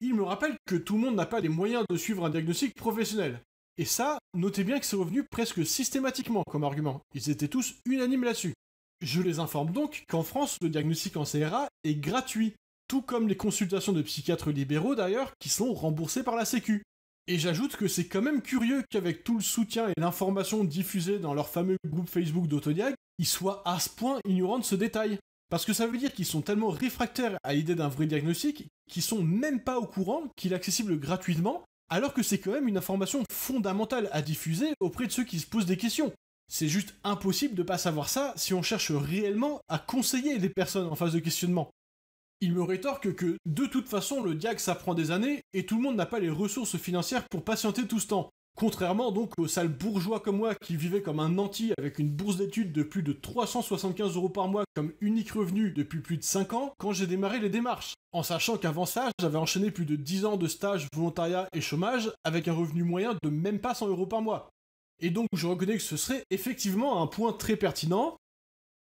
Il me rappelle que tout le monde n'a pas les moyens de suivre un diagnostic professionnel, et ça, notez bien que c'est revenu presque systématiquement comme argument, ils étaient tous unanimes là-dessus. Je les informe donc qu'en France, le diagnostic en CRA est gratuit, tout comme les consultations de psychiatres libéraux d'ailleurs, qui sont remboursées par la Sécu. Et j'ajoute que c'est quand même curieux qu'avec tout le soutien et l'information diffusée dans leur fameux groupe Facebook d'Autodiag, ils soient à ce point ignorants de ce détail. Parce que ça veut dire qu'ils sont tellement réfractaires à l'idée d'un vrai diagnostic, qu'ils sont même pas au courant qu'il est accessible gratuitement, alors que c'est quand même une information fondamentale à diffuser auprès de ceux qui se posent des questions. C'est juste impossible de pas savoir ça si on cherche réellement à conseiller les personnes en phase de questionnement. Il me rétorque que, de toute façon, le diag ça prend des années, et tout le monde n'a pas les ressources financières pour patienter tout ce temps. Contrairement donc aux sales bourgeois comme moi qui vivaient comme un nanti avec une bourse d'études de plus de 375 € par mois comme unique revenu depuis plus de 5 ans quand j'ai démarré les démarches. En sachant qu'avant ça, j'avais enchaîné plus de 10 ans de stages, volontariat et chômage avec un revenu moyen de même pas 100 € par mois. Et donc je reconnais que ce serait effectivement un point très pertinent,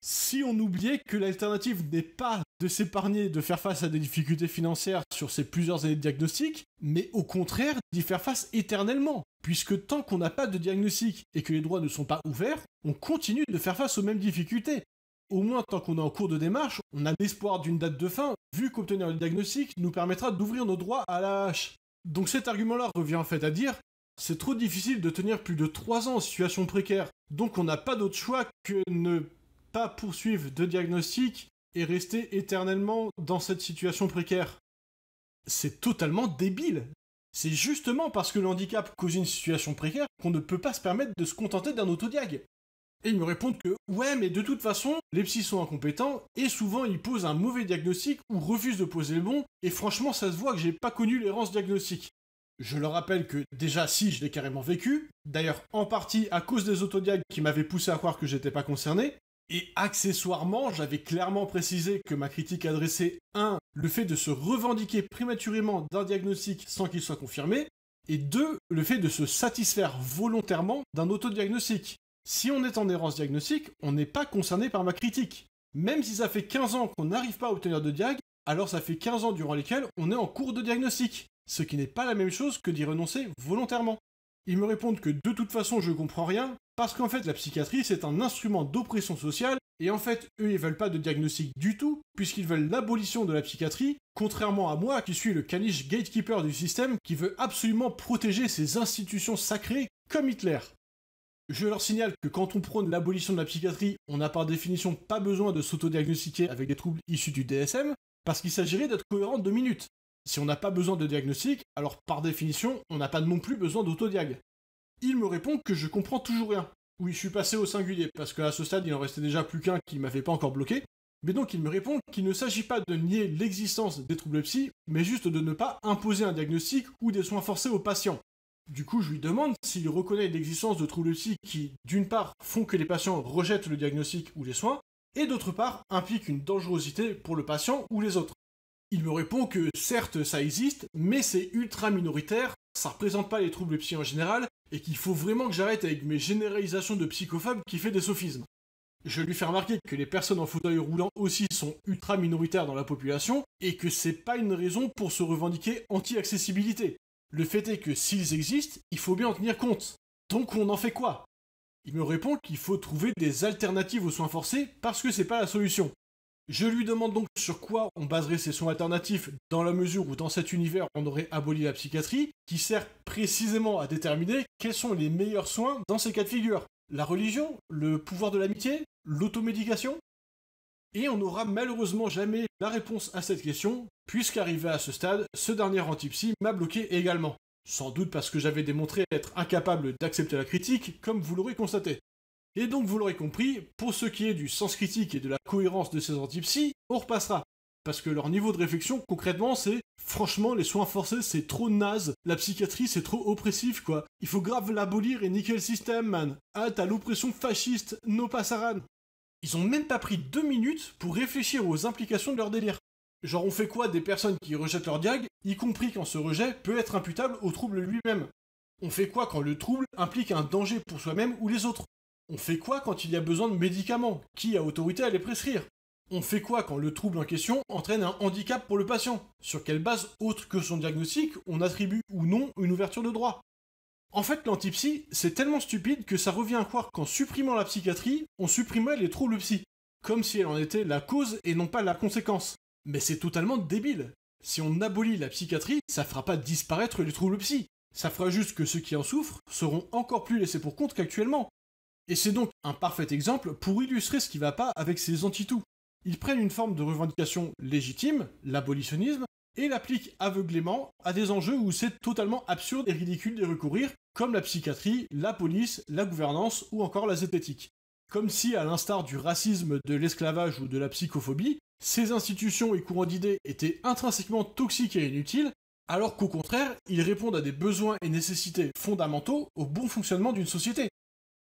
si on oubliait que l'alternative n'est pas de s'épargner de faire face à des difficultés financières sur ces plusieurs années de diagnostic, mais au contraire d'y faire face éternellement, puisque tant qu'on n'a pas de diagnostic et que les droits ne sont pas ouverts, on continue de faire face aux mêmes difficultés. Au moins tant qu'on est en cours de démarche, on a l'espoir d'une date de fin, vu qu'obtenir le diagnostic nous permettra d'ouvrir nos droits à la hache. Donc cet argument-là revient en fait à dire c'est trop difficile de tenir plus de 3 ans en situation précaire, donc on n'a pas d'autre choix que ne pas poursuivre de diagnostic et rester éternellement dans cette situation précaire. C'est totalement débile. C'est justement parce que le handicap cause une situation précaire qu'on ne peut pas se permettre de se contenter d'un autodiag. Et ils me répondent que « ouais, mais de toute façon, les psys sont incompétents, et souvent ils posent un mauvais diagnostic ou refusent de poser le bon, et franchement ça se voit que j'ai pas connu l'errance diagnostique ». Je leur rappelle que déjà si, je l'ai carrément vécu, d'ailleurs en partie à cause des autodiags qui m'avaient poussé à croire que j'étais pas concerné, et accessoirement, j'avais clairement précisé que ma critique adressait 1. Le fait de se revendiquer prématurément d'un diagnostic sans qu'il soit confirmé, et 2. Le fait de se satisfaire volontairement d'un autodiagnostic. Si on est en errance diagnostique, on n'est pas concerné par ma critique. Même si ça fait 15 ans qu'on n'arrive pas à obtenir de diag, alors ça fait 15 ans durant lesquels on est en cours de diagnostic, ce qui n'est pas la même chose que d'y renoncer volontairement. Ils me répondent que de toute façon je comprends rien, parce qu'en fait la psychiatrie c'est un instrument d'oppression sociale Et en fait, eux, ils veulent pas de diagnostic du tout, puisqu'ils veulent l'abolition de la psychiatrie, contrairement à moi qui suis le caniche gatekeeper du système qui veut absolument protéger ces institutions sacrées comme Hitler. Je leur signale que quand on prône l'abolition de la psychiatrie, on n'a par définition pas besoin de s'auto-diagnostiquer avec des troubles issus du DSM, parce qu'il s'agirait d'être cohérent 2 minutes. Si on n'a pas besoin de diagnostic, alors par définition, on n'a pas non plus besoin d'autodiag. Ils me répondent que je comprends toujours rien. Oui, je suis passé au singulier, parce qu'à ce stade, il en restait déjà plus qu'un qui m'avait pas encore bloqué. Mais donc, ils me répondent qu'il ne s'agit pas de nier l'existence des troubles psy, mais juste de ne pas imposer un diagnostic ou des soins forcés aux patients. Du coup, je lui demande s'il reconnaît l'existence de troubles psy qui, d'une part, font que les patients rejettent le diagnostic ou les soins, et d'autre part, impliquent une dangerosité pour le patient ou les autres. Il me répond que, certes, ça existe, mais c'est ultra minoritaire, ça représente pas les troubles psy en général, et qu'il faut vraiment que j'arrête avec mes généralisations de psychophobes qui fait des sophismes. Je lui fais remarquer que les personnes en fauteuil roulant aussi sont ultra minoritaires dans la population, et que c'est pas une raison pour se revendiquer anti-accessibilité. Le fait est que s'ils existent, il faut bien en tenir compte. Donc on en fait quoi? Il me répond qu'il faut trouver des alternatives aux soins forcés parce que c'est pas la solution. Je lui demande donc sur quoi on baserait ces soins alternatifs dans la mesure où dans cet univers on aurait aboli la psychiatrie, qui sert précisément à déterminer quels sont les meilleurs soins dans ces cas de figure. La religion, le pouvoir de l'amitié, l'automédication? Et on n'aura malheureusement jamais la réponse à cette question, puisqu'arrivé à ce stade, ce dernier antipsy m'a bloqué également. Sans doute parce que j'avais démontré être incapable d'accepter la critique, comme vous l'aurez constaté. Et donc vous l'aurez compris, pour ce qui est du sens critique et de la cohérence de ces antipsy, on repassera. Parce que leur niveau de réflexion, concrètement, c'est « franchement, les soins forcés, c'est trop naze, la psychiatrie, c'est trop oppressif, quoi. Il faut grave l'abolir et niquer le système, man. Ah, t'as l'oppression fasciste, no passaran !» Ils ont même pas pris 2 minutes pour réfléchir aux implications de leur délire. Genre on fait quoi des personnes qui rejettent leur diag, y compris quand ce rejet peut être imputable au trouble lui-même? On fait quoi quand le trouble implique un danger pour soi-même ou les autres? On fait quoi quand il y a besoin de médicaments? Qui a autorité à les prescrire? On fait quoi quand le trouble en question entraîne un handicap pour le patient? Sur quelle base autre que son diagnostic, on attribue ou non une ouverture de droit? En fait, l'antipsy, c'est tellement stupide que ça revient à croire qu'en supprimant la psychiatrie, on supprimait les troubles psy, comme si elle en était la cause et non pas la conséquence. Mais c'est totalement débile. Si on abolit la psychiatrie, ça fera pas disparaître les troubles psy. Ça fera juste que ceux qui en souffrent seront encore plus laissés pour compte qu'actuellement. Et c'est donc un parfait exemple pour illustrer ce qui va pas avec ces anti-tout. Ils prennent une forme de revendication légitime, l'abolitionnisme, et l'appliquent aveuglément à des enjeux où c'est totalement absurde et ridicule d'y recourir, comme la psychiatrie, la police, la gouvernance ou encore la zététique. Comme si, à l'instar du racisme, de l'esclavage ou de la psychophobie, ces institutions et courants d'idées étaient intrinsèquement toxiques et inutiles, alors qu'au contraire, ils répondent à des besoins et nécessités fondamentaux au bon fonctionnement d'une société.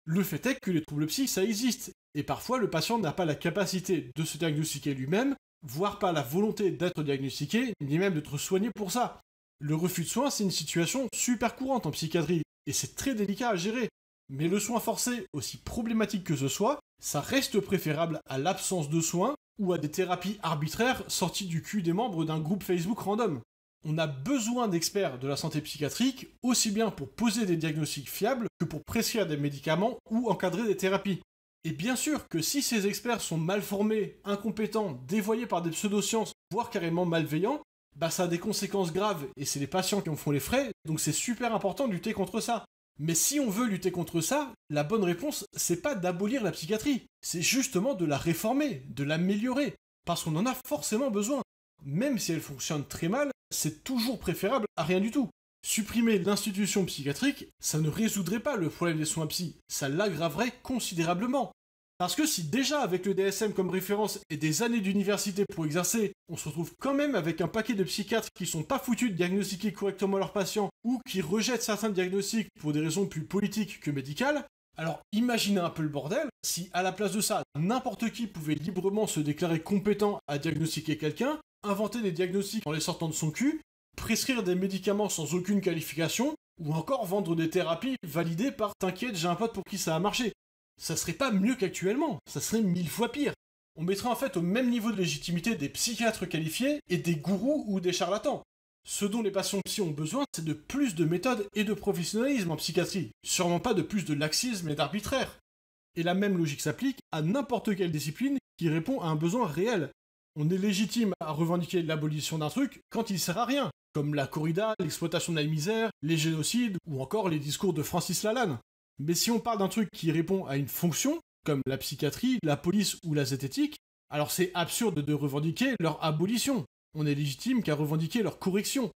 Le fait est que les troubles psy, ça existe, et parfois le patient n'a pas la capacité de se diagnostiquer lui-même, voire pas la volonté d'être diagnostiqué, ni même d'être soigné pour ça. Le refus de soins, c'est une situation super courante en psychiatrie, et c'est très délicat à gérer. Mais le soin forcé, aussi problématique que ce soit, ça reste préférable à l'absence de soins ou à des thérapies arbitraires sorties du cul des membres d'un groupe Facebook random. On a besoin d'experts de la santé psychiatrique, aussi bien pour poser des diagnostics fiables que pour prescrire des médicaments ou encadrer des thérapies. Et bien sûr que si ces experts sont mal formés, incompétents, dévoyés par des pseudosciences, voire carrément malveillants, bah ça a des conséquences graves, et c'est les patients qui en font les frais, donc c'est super important de lutter contre ça. Mais si on veut lutter contre ça, la bonne réponse, c'est pas d'abolir la psychiatrie, c'est justement de la réformer, de l'améliorer, parce qu'on en a forcément besoin. Même si elle fonctionne très mal, c'est toujours préférable à rien du tout. Supprimer l'institution psychiatrique, ça ne résoudrait pas le problème des soins psy, ça l'aggraverait considérablement. Parce que si déjà avec le DSM comme référence et des années d'université pour exercer, on se retrouve quand même avec un paquet de psychiatres qui sont pas foutus de diagnostiquer correctement leurs patients ou qui rejettent certains diagnostics pour des raisons plus politiques que médicales, alors imaginez un peu le bordel si à la place de ça, n'importe qui pouvait librement se déclarer compétent à diagnostiquer quelqu'un, inventer des diagnostics en les sortant de son cul, prescrire des médicaments sans aucune qualification, ou encore vendre des thérapies validées par « t'inquiète, j'ai un pote pour qui ça a marché ». Ça serait pas mieux qu'actuellement, ça serait 1000 fois pire. On mettrait en fait au même niveau de légitimité des psychiatres qualifiés et des gourous ou des charlatans. Ce dont les patients psy ont besoin, c'est de plus de méthodes et de professionnalisme en psychiatrie, sûrement pas de plus de laxisme et d'arbitraire. Et la même logique s'applique à n'importe quelle discipline qui répond à un besoin réel. On est légitime à revendiquer l'abolition d'un truc quand il sert à rien, comme la corrida, l'exploitation de la misère, les génocides ou encore les discours de Francis Lalanne. Mais si on parle d'un truc qui répond à une fonction, comme la psychiatrie, la police ou la zététique, alors c'est absurde de revendiquer leur abolition. On est légitime qu'à revendiquer leur correction.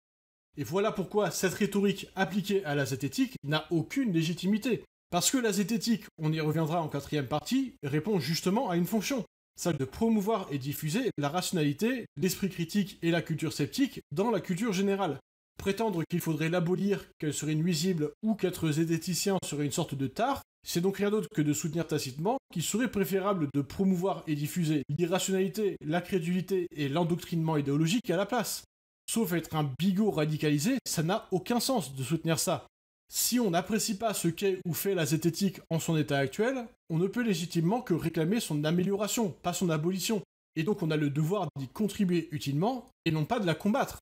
Et voilà pourquoi cette rhétorique appliquée à la zététique n'a aucune légitimité. Parce que la zététique, on y reviendra en quatrième partie, répond justement à une fonction, celle de promouvoir et diffuser la rationalité, l'esprit critique et la culture sceptique dans la culture générale. Prétendre qu'il faudrait l'abolir, qu'elle serait nuisible ou qu'être zététicien serait une sorte de tare, c'est donc rien d'autre que de soutenir tacitement qu'il serait préférable de promouvoir et diffuser l'irrationalité, la crédulité et l'endoctrinement idéologique à la place. Sauf être un bigot radicalisé, ça n'a aucun sens de soutenir ça. Si on n'apprécie pas ce qu'est ou fait la zététique en son état actuel, on ne peut légitimement que réclamer son amélioration, pas son abolition, et donc on a le devoir d'y contribuer utilement, et non pas de la combattre.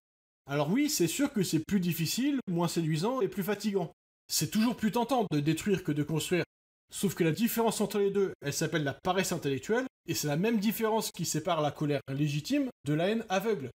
Alors oui, c'est sûr que c'est plus difficile, moins séduisant et plus fatigant. C'est toujours plus tentant de détruire que de construire. Sauf que la différence entre les deux, elle s'appelle la paresse intellectuelle, et c'est la même différence qui sépare la colère légitime de la haine aveugle.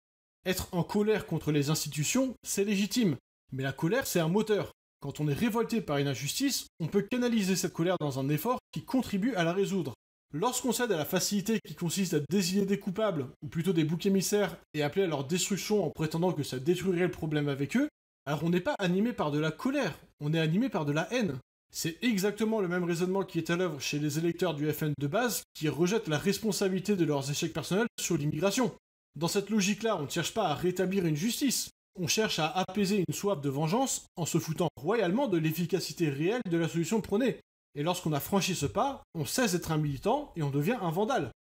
Être en colère contre les institutions, c'est légitime, mais la colère c'est un moteur. Quand on est révolté par une injustice, on peut canaliser cette colère dans un effort qui contribue à la résoudre. Lorsqu'on cède à la facilité qui consiste à désigner des coupables, ou plutôt des boucs émissaires, et appeler à leur destruction en prétendant que ça détruirait le problème avec eux, alors on n'est pas animé par de la colère, on est animé par de la haine. C'est exactement le même raisonnement qui est à l'œuvre chez les électeurs du FN de base qui rejettent la responsabilité de leurs échecs personnels sur l'immigration. Dans cette logique-là, on ne cherche pas à rétablir une justice. On cherche à apaiser une soif de vengeance en se foutant royalement de l'efficacité réelle de la solution prônée. Et lorsqu'on a franchi ce pas, on cesse d'être un militant et on devient un vandale.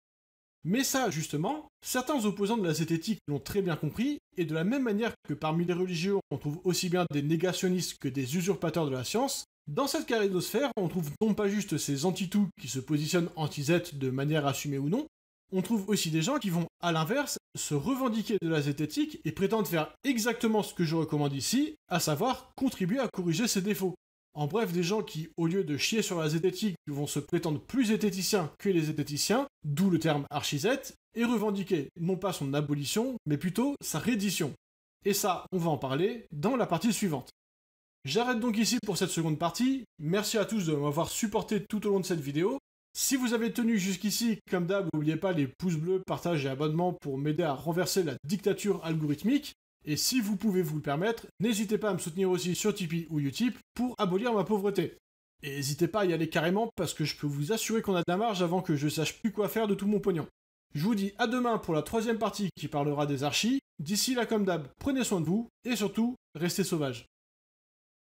Mais ça, justement, certains opposants de la zététique l'ont très bien compris, et de la même manière que parmi les religieux on trouve aussi bien des négationnistes que des usurpateurs de la science, dans cette calédosphère on trouve non pas juste ces anti-tout qui se positionnent anti-zet de manière assumée ou non, on trouve aussi des gens qui vont, à l'inverse, se revendiquer de la zététique et prétendent faire exactement ce que je recommande ici, à savoir contribuer à corriger ses défauts. En bref, des gens qui, au lieu de chier sur la zététique, vont se prétendre plus zététiciens que les zététiciens, d'où le terme archi-zet, et revendiquer non pas son abolition, mais plutôt sa reddition. Et ça, on va en parler dans la partie suivante. J'arrête donc ici pour cette seconde partie, merci à tous de m'avoir supporté tout au long de cette vidéo. Si vous avez tenu jusqu'ici, comme d'hab, n'oubliez pas les pouces bleus, partage et abonnement pour m'aider à renverser la dictature algorithmique. Et si vous pouvez vous le permettre, n'hésitez pas à me soutenir aussi sur Tipeee ou Utip pour abolir ma pauvreté. Et n'hésitez pas à y aller carrément parce que je peux vous assurer qu'on a de la marge avant que je sache plus quoi faire de tout mon pognon. Je vous dis à demain pour la troisième partie qui parlera des archis. D'ici là, comme d'hab, prenez soin de vous et surtout, restez sauvages.